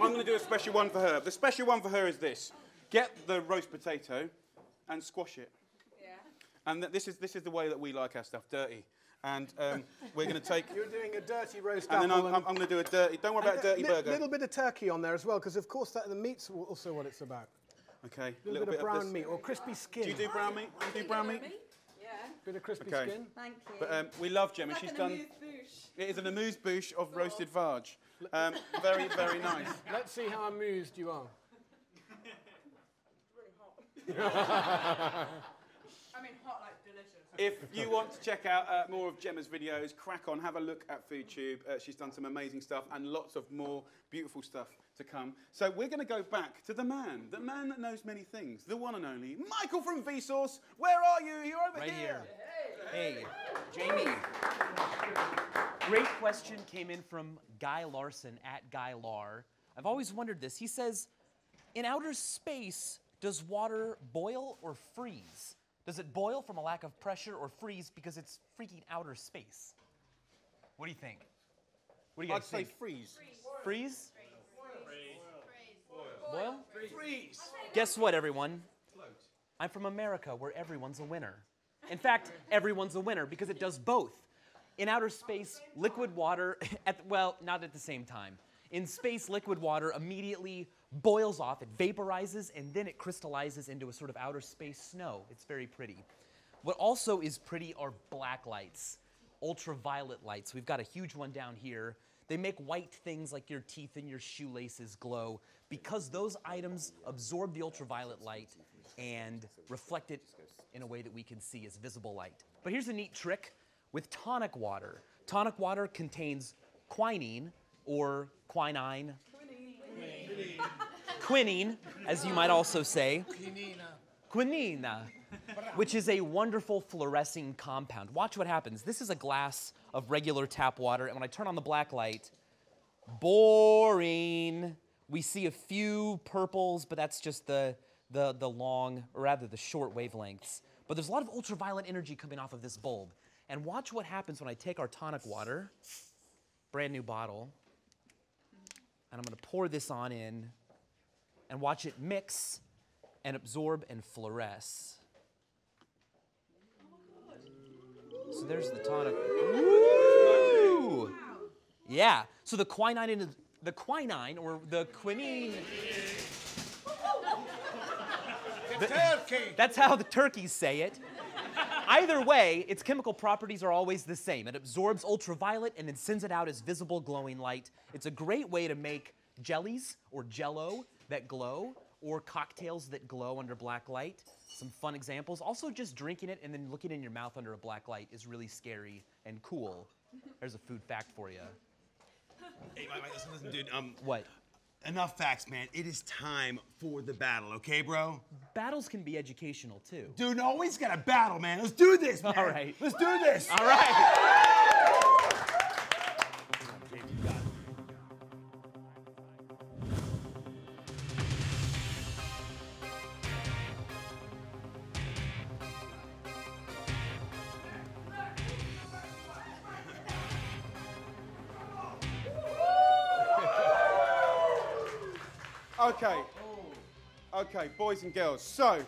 I'm going to do a special one for her. The special one for her is this. Get the roast potato and squash it. Yeah. And th this, is, this is the way that we like our stuff, dirty. And um, we're going to take... You're doing a dirty roast and apple. Then I'm, and I'm, I'm going to do a dirty... Don't worry about a dirty burger. A little bit of turkey on there as well, because of course that, the meat's also what it's about. Okay. A little, little bit, bit of brown of meat or crispy skin. Do you do brown meat? Do you do brown meat? Bit of crispy okay. skin. Thank you. But um, we love Gemma. It's like She's an done. It is an amuse-bouche of oh. roasted varg. Um, very, very nice. Let's see how amused you are. It's really hot. I mean, hot like delicious. If you want to check out uh, more of Gemma's videos, crack on, have a look at FoodTube. Uh, she's done some amazing stuff and lots of more beautiful stuff to come. So we're going to go back to the man, the man that knows many things, the one and only Michael from Vsauce. Where are you? You're over right here. here. Hey. hey, Jamie. Great question came in from Guy Larson at Guy Lar. I've always wondered this. He says, in outer space, does water boil or freeze? Does it boil from a lack of pressure or freeze because it's freaking outer space? What do you think? What do you guys I'd think? I'd say freeze. Freeze? Freeze? Freeze. Boil? Freeze. Freeze. Guess what, everyone? Float. I'm from America, where everyone's a winner. In fact, everyone's a winner because it does both. In outer space, liquid water, at, well, not at the same time. In space, liquid water immediately boils off, it vaporizes, and then it crystallizes into a sort of outer space snow. It's very pretty. What also is pretty are black lights, ultraviolet lights. We've got a huge one down here. They make white things like your teeth and your shoelaces glow because those items absorb the ultraviolet light and reflect it in a way that we can see as visible light. But here's a neat trick with tonic water. Tonic water contains quinine or quinine. Quinine. Quinine, as you might also say. Quinina. Quinina, which is a wonderful fluorescing compound. Watch what happens. This is a glass of regular tap water, and when I turn on the black light, boring, we see a few purples, but that's just the, the, the long, or rather the short wavelengths. But there's a lot of ultraviolet energy coming off of this bulb. And watch what happens when I take our tonic water, brand new bottle, and I'm gonna pour this on in, and watch it mix and absorb and fluoresce. So there's the tonic. Ooh. Yeah. So the quinine in the, the quinine or the quinine. The turkey. That's how the turkeys say it. Either way, its chemical properties are always the same. It absorbs ultraviolet and then sends it out as visible glowing light. It's a great way to make jellies or jello that glow, or cocktails that glow under black light. Some fun examples. Also, just drinking it and then looking in your mouth under a black light is really scary and cool. There's a food fact for you. Hey, wait, wait, listen, listen, dude. Um, what? Enough facts, man. It is time for the battle, okay, bro? Battles can be educational, too. Dude, no, we just gotta battle, man. Let's do this, man. All right. Let's do this. All right. Okay, you got it. Okay, okay, boys and girls. So,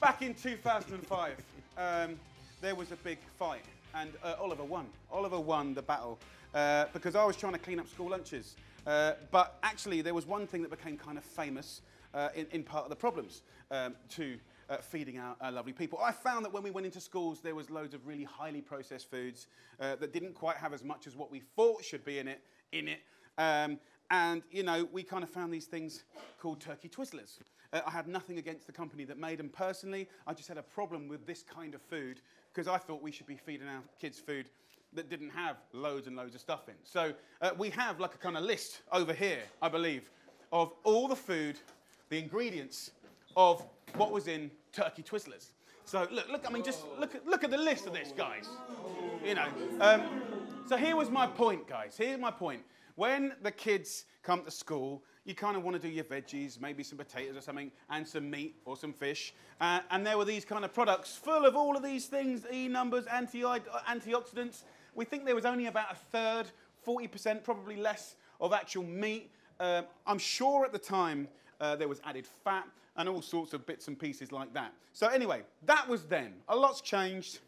back in two thousand five, um, there was a big fight, and uh, Oliver won. Oliver won the battle uh, because I was trying to clean up school lunches. Uh, but actually, there was one thing that became kind of famous uh, in, in part of the problems um, to uh, feeding our, our lovely people. I found that when we went into schools, there was loads of really highly processed foods uh, that didn't quite have as much as what we thought should be in it. In it. Um, And, you know, we kind of found these things called turkey twizzlers. Uh, I had nothing against the company that made them personally. I just had a problem with this kind of food because I thought we should be feeding our kids food that didn't have loads and loads of stuff in. So uh, we have like a kind of list over here, I believe, of all the food, the ingredients of what was in turkey twizzlers. So look, look, I mean, just look at, look at the list of this, guys. You know, um, so here was my point, guys. Here's my point. When the kids come to school, you kind of want to do your veggies, maybe some potatoes or something, and some meat or some fish. Uh, and there were these kind of products full of all of these things, E numbers, anti antioxidants. We think there was only about a third, forty percent, probably less, of actual meat. Uh, I'm sure at the time uh, there was added fat and all sorts of bits and pieces like that. So anyway, that was then. A lot's changed.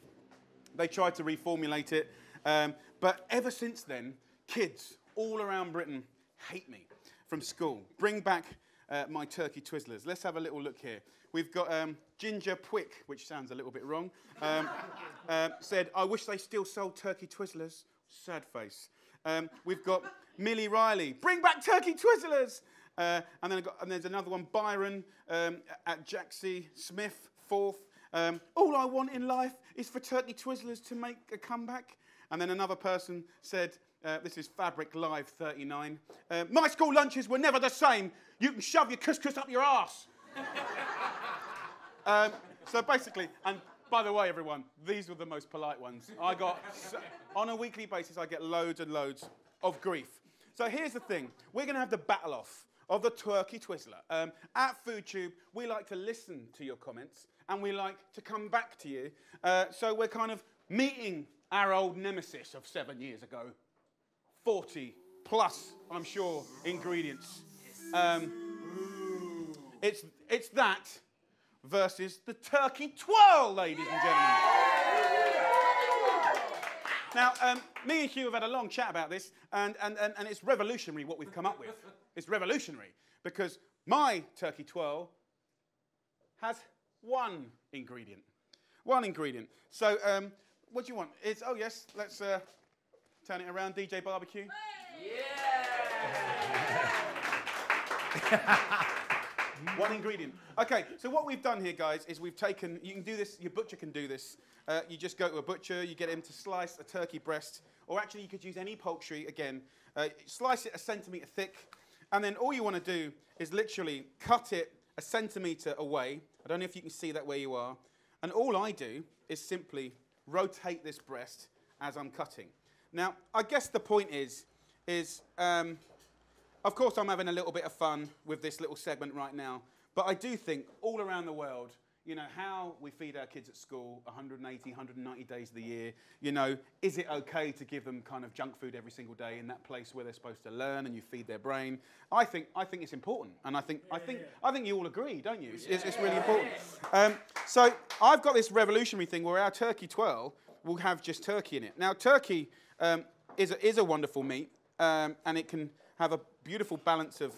They tried to reformulate it. Um, but ever since then, kids all around Britain hate me from school. Bring back uh, my turkey twizzlers. Let's have a little look here. We've got um, Ginger Quick, which sounds a little bit wrong, um, uh, said, I wish they still sold turkey twizzlers. Sad face. Um, we've got Millie Riley, bring back turkey twizzlers. Uh, and then I've got, and there's another one, Byron um, at Jaxie Smith, fourth. Um, all I want in life is for turkey twizzlers to make a comeback. And then another person said, Uh, this is Fabric Live thirty-nine. Uh, my school lunches were never the same. You can shove your couscous up your arse. um, so basically, and by the way, everyone, these were the most polite ones. I got, so, on a weekly basis, I get loads and loads of grief. So here's the thing. We're going to have the battle off of the turkey twizzler. Um, at Food Tube, we like to listen to your comments, and we like to come back to you. Uh, so we're kind of meeting our old nemesis of seven years ago. forty plus, I'm sure, ingredients. Um, it's, it's that versus the turkey twirl, ladies and gentlemen. Now, um, me and Hugh have had a long chat about this, and, and, and, and it's revolutionary what we've come up with. It's revolutionary, because my turkey twirl has one ingredient. One ingredient. So, um, what do you want? It's, oh, yes, let's uh, turn it around. D J Barbecue. Yeah! One ingredient. Okay, so what we've done here, guys, is we've taken, you can do this, your butcher can do this. Uh, you just go to a butcher, you get him to slice a turkey breast, or actually you could use any poultry again. Uh, slice it a centimetre thick, and then all you want to do is literally cut it a centimetre away. I don't know if you can see that where you are. And all I do is simply rotate this breast as I'm cutting. Now, I guess the point is, is... Um, Of course, I'm having a little bit of fun with this little segment right now, but I do think all around the world, you know, how we feed our kids at school one hundred eighty, one hundred ninety days of the year, you know, is it okay to give them kind of junk food every single day in that place where they're supposed to learn and you feed their brain? I think, I think it's important, and I think, yeah, I, think, yeah. I think you all agree, don't you? It's, yeah. it's, it's really important. Um, so I've got this revolutionary thing where our turkey twirl will have just turkey in it. Now, turkey um, is, a, is a wonderful meat, um, and it can have a beautiful balance of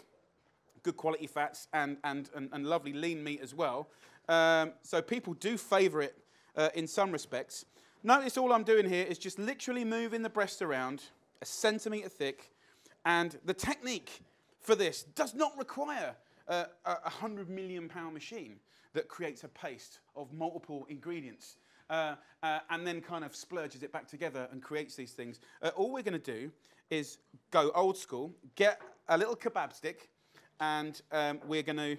good quality fats and, and, and, and lovely lean meat as well. Um, so people do favour it uh, in some respects. Notice all I'm doing here is just literally moving the breast around a centimetre thick, and the technique for this does not require uh, a hundred million pound machine that creates a paste of multiple ingredients uh, uh, and then kind of splurges it back together and creates these things. Uh, all we're going to do is go old school, get a little kebab stick, and um, we're going to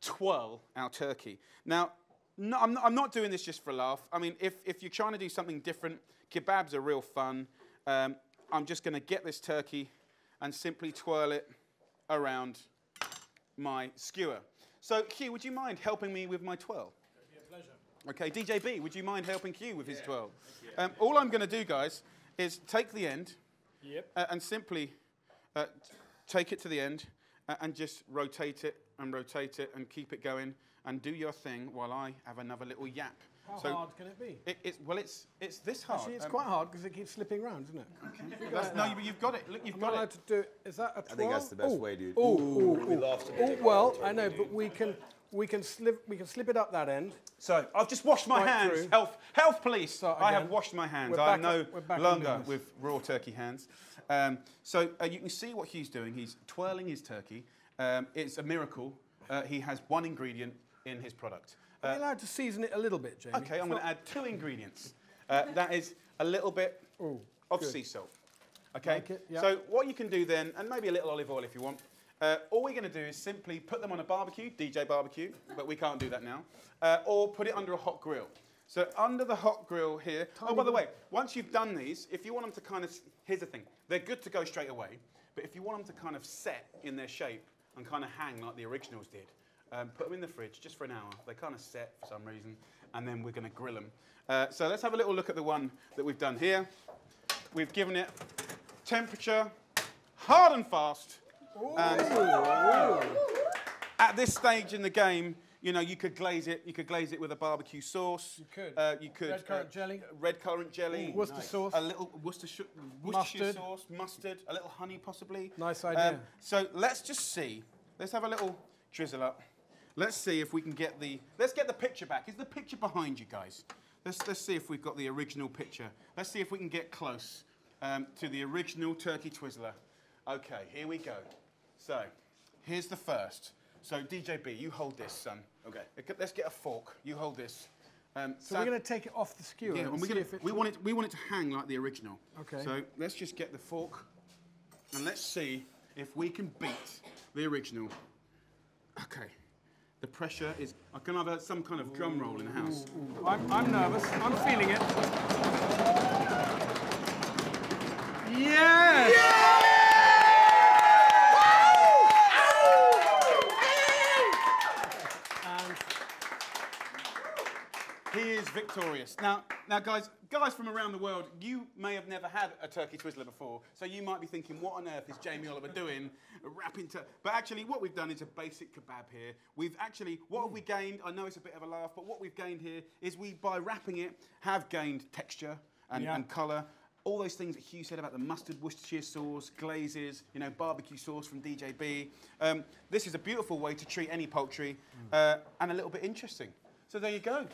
twirl our turkey. Now, no, I'm, not, I'm not doing this just for a laugh. I mean, if, if you're trying to do something different, kebabs are real fun. Um, I'm just going to get this turkey and simply twirl it around my skewer. So, Hugh, would you mind helping me with my twirl? It'd be a pleasure. Okay, D J B, would you mind helping Hugh with yeah. his twirl? Um, all I'm going to do, guys, is take the end... Yep. Uh, and simply uh, take it to the end uh, and just rotate it and rotate it and keep it going and do your thing while I have another little yap. How so hard can it be? It, it's, well, it's, it's this hard. Actually, it's um, quite hard because it keeps slipping around, isn't it? Okay. That's, no, you've got it. Look, you've I'm got not allowed it. To do it. Is that a twirl? I think that's the best ooh. Way, dude. Ooh, ooh, ooh, ooh. ooh. ooh well, I know, but we can... We can slip. We can slip it up that end. So I've just washed my hands. Through. Health, health, police. So I have washed my hands. I am no longer with raw turkey hands. Um, so uh, you can see what Hugh's doing. He's twirling his turkey. Um, it's a miracle. Uh, he has one ingredient in his product. Uh, Are you allowed to season it a little bit, Jamie? Okay, I'm going to add two ingredients. Uh, that is a little bit Ooh, of good. sea salt. Okay. Like it, yeah. So what you can do then, and maybe a little olive oil if you want. Uh, all we're going to do is simply put them on a barbecue, D J barbecue, but we can't do that now, uh, or put it under a hot grill. So under the hot grill here, oh, by the way, once you've done these, if you want them to kind of, here's the thing, they're good to go straight away, but if you want them to kind of set in their shape and kind of hang like the originals did, um, put them in the fridge just for an hour. They kind of set for some reason, and then we're going to grill them. Uh, so let's have a little look at the one that we've done here. We've given it temperature, hard and fast. And at this stage in the game, you know, you could glaze it. You could glaze it with a barbecue sauce. You could. Uh, you could. Red currant uh, jelly. Red currant jelly. Ooh, Worcester nice. sauce. A little Worcestershire, Worcestershire mustard. sauce. Mustard. A little honey, possibly. Nice idea. Um, so let's just see. Let's have a little drizzle up. Let's see if we can get the. Let's get the picture back. Is the picture behind you guys? Let's let's see if we've got the original picture. Let's see if we can get close um, to the original turkey twizzler. Okay, here we go. So, here's the first. So, D J B, you hold this, son. Okay. Let's get a fork. You hold this. Um, so, so we're going to take it off the skewer. Yeah, and we're gonna, we, want it, we want it to hang like the original. Okay. So, let's just get the fork, and let's see if we can beat the original. Okay. The pressure is... I can have some kind of drum roll in the house. Ooh, ooh. I'm, I'm nervous. I'm feeling it. Yes! Yeah! Victorious. Now, now, guys, guys from around the world, you may have never had a turkey twizzler before, so you might be thinking, what on earth is Jamie Oliver doing wrapping turkey? But actually, what we've done is a basic kebab here. We've actually, what have we gained? I know it's a bit of a laugh, but what we've gained here is we, by wrapping it, have gained texture and, yeah. and colour. all those things that Hugh said about the mustard Worcestershire sauce, glazes, you know, barbecue sauce from D J B. Um, this is a beautiful way to treat any poultry uh, and a little bit interesting. So there you go.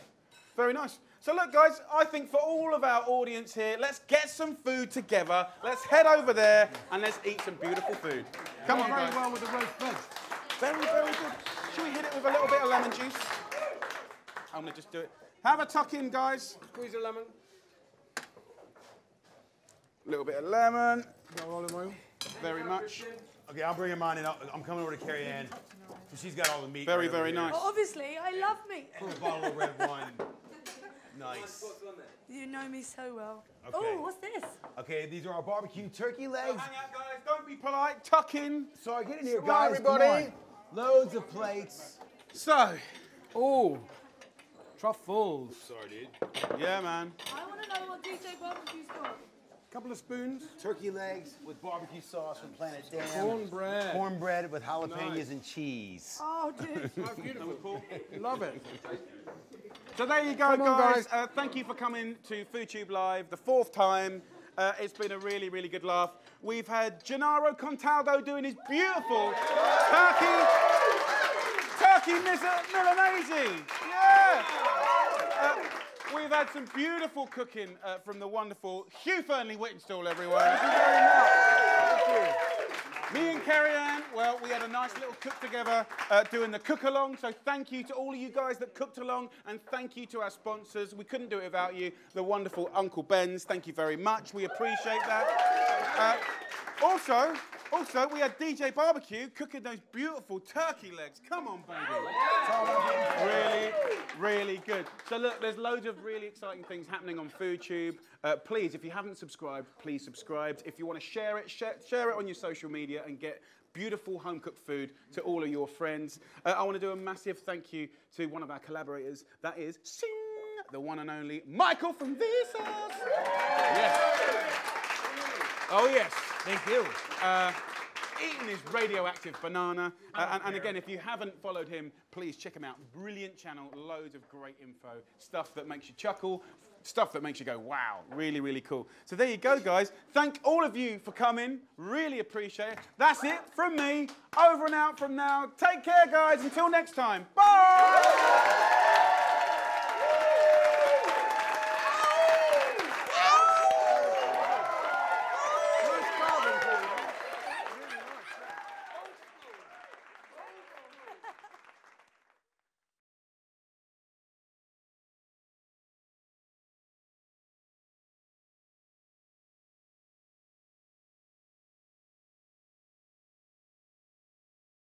Very nice. So look, guys, I think for all of our audience here, let's get some food together. Let's head over there and let's eat some beautiful food. Come on, guys. Very well with the roast veg. Very, very good. Should we hit it with a little bit of lemon juice? I'm gonna just do it. Have a tuck in, guys. Squeeze a lemon. A little bit of lemon. Olive oil. Very much. Okay, I'm bringing mine in. I'm coming over to Kerryann. She's got all the meat. Very, right very nice. Well, obviously, I love meat. Put a bottle of red wine. Nice. You know me so well. Okay. Oh, what's this? Okay, these are our barbecue turkey legs. Oh, hang out, guys. Don't be polite. Tuck in. Sorry, get in here, guys. Everybody. Loads of plates. So, oh, truffles. Sorry, dude. Yeah, man. I want to know what D J Barbecue's got. Couple of spoons. Turkey legs with barbecue sauce from Planet Dam. Cornbread. Cornbread with jalapenos nice. And cheese. Oh, dude. How beautiful. Love it. So there you go, Come guys. guys. Uh, thank you for coming to Food Tube Live, the fourth time. Uh, it's been a really, really good laugh. We've had Gennaro Contaldo doing his beautiful turkey, turkey milanese. Yeah. Uh, We've had some beautiful cooking uh, from the wonderful Hugh Fearnley-Whittingstall, everyone. Thank you very much. Thank you. Me and Kerryann, well, we had a nice little cook together uh, doing the cook-along, so thank you to all of you guys that cooked along, and thank you to our sponsors. We couldn't do it without you, the wonderful Uncle Ben's. Thank you very much. We appreciate that. Uh, also, also, we had D J Barbecue cooking those beautiful turkey legs. Come on, baby. Really, really good. So look, there's loads of really exciting things happening on Food Tube. Uh, please, if you haven't subscribed, please subscribe. If you want to share it, share, share it on your social media and get beautiful home-cooked food to all of your friends. Uh, I want to do a massive thank you to one of our collaborators. That is, sing, the one and only Michael from Vsauce. Yes. Oh, yes. Thank you. Uh, eating his radioactive banana. Uh, and, and again, if you haven't followed him, please check him out. Brilliant channel, loads of great info. Stuff that makes you chuckle, stuff that makes you go, wow, really, really cool. So there you go, guys. Thank all of you for coming. Really appreciate it. That's it from me. Over and out from now. Take care, guys. Until next time. Bye.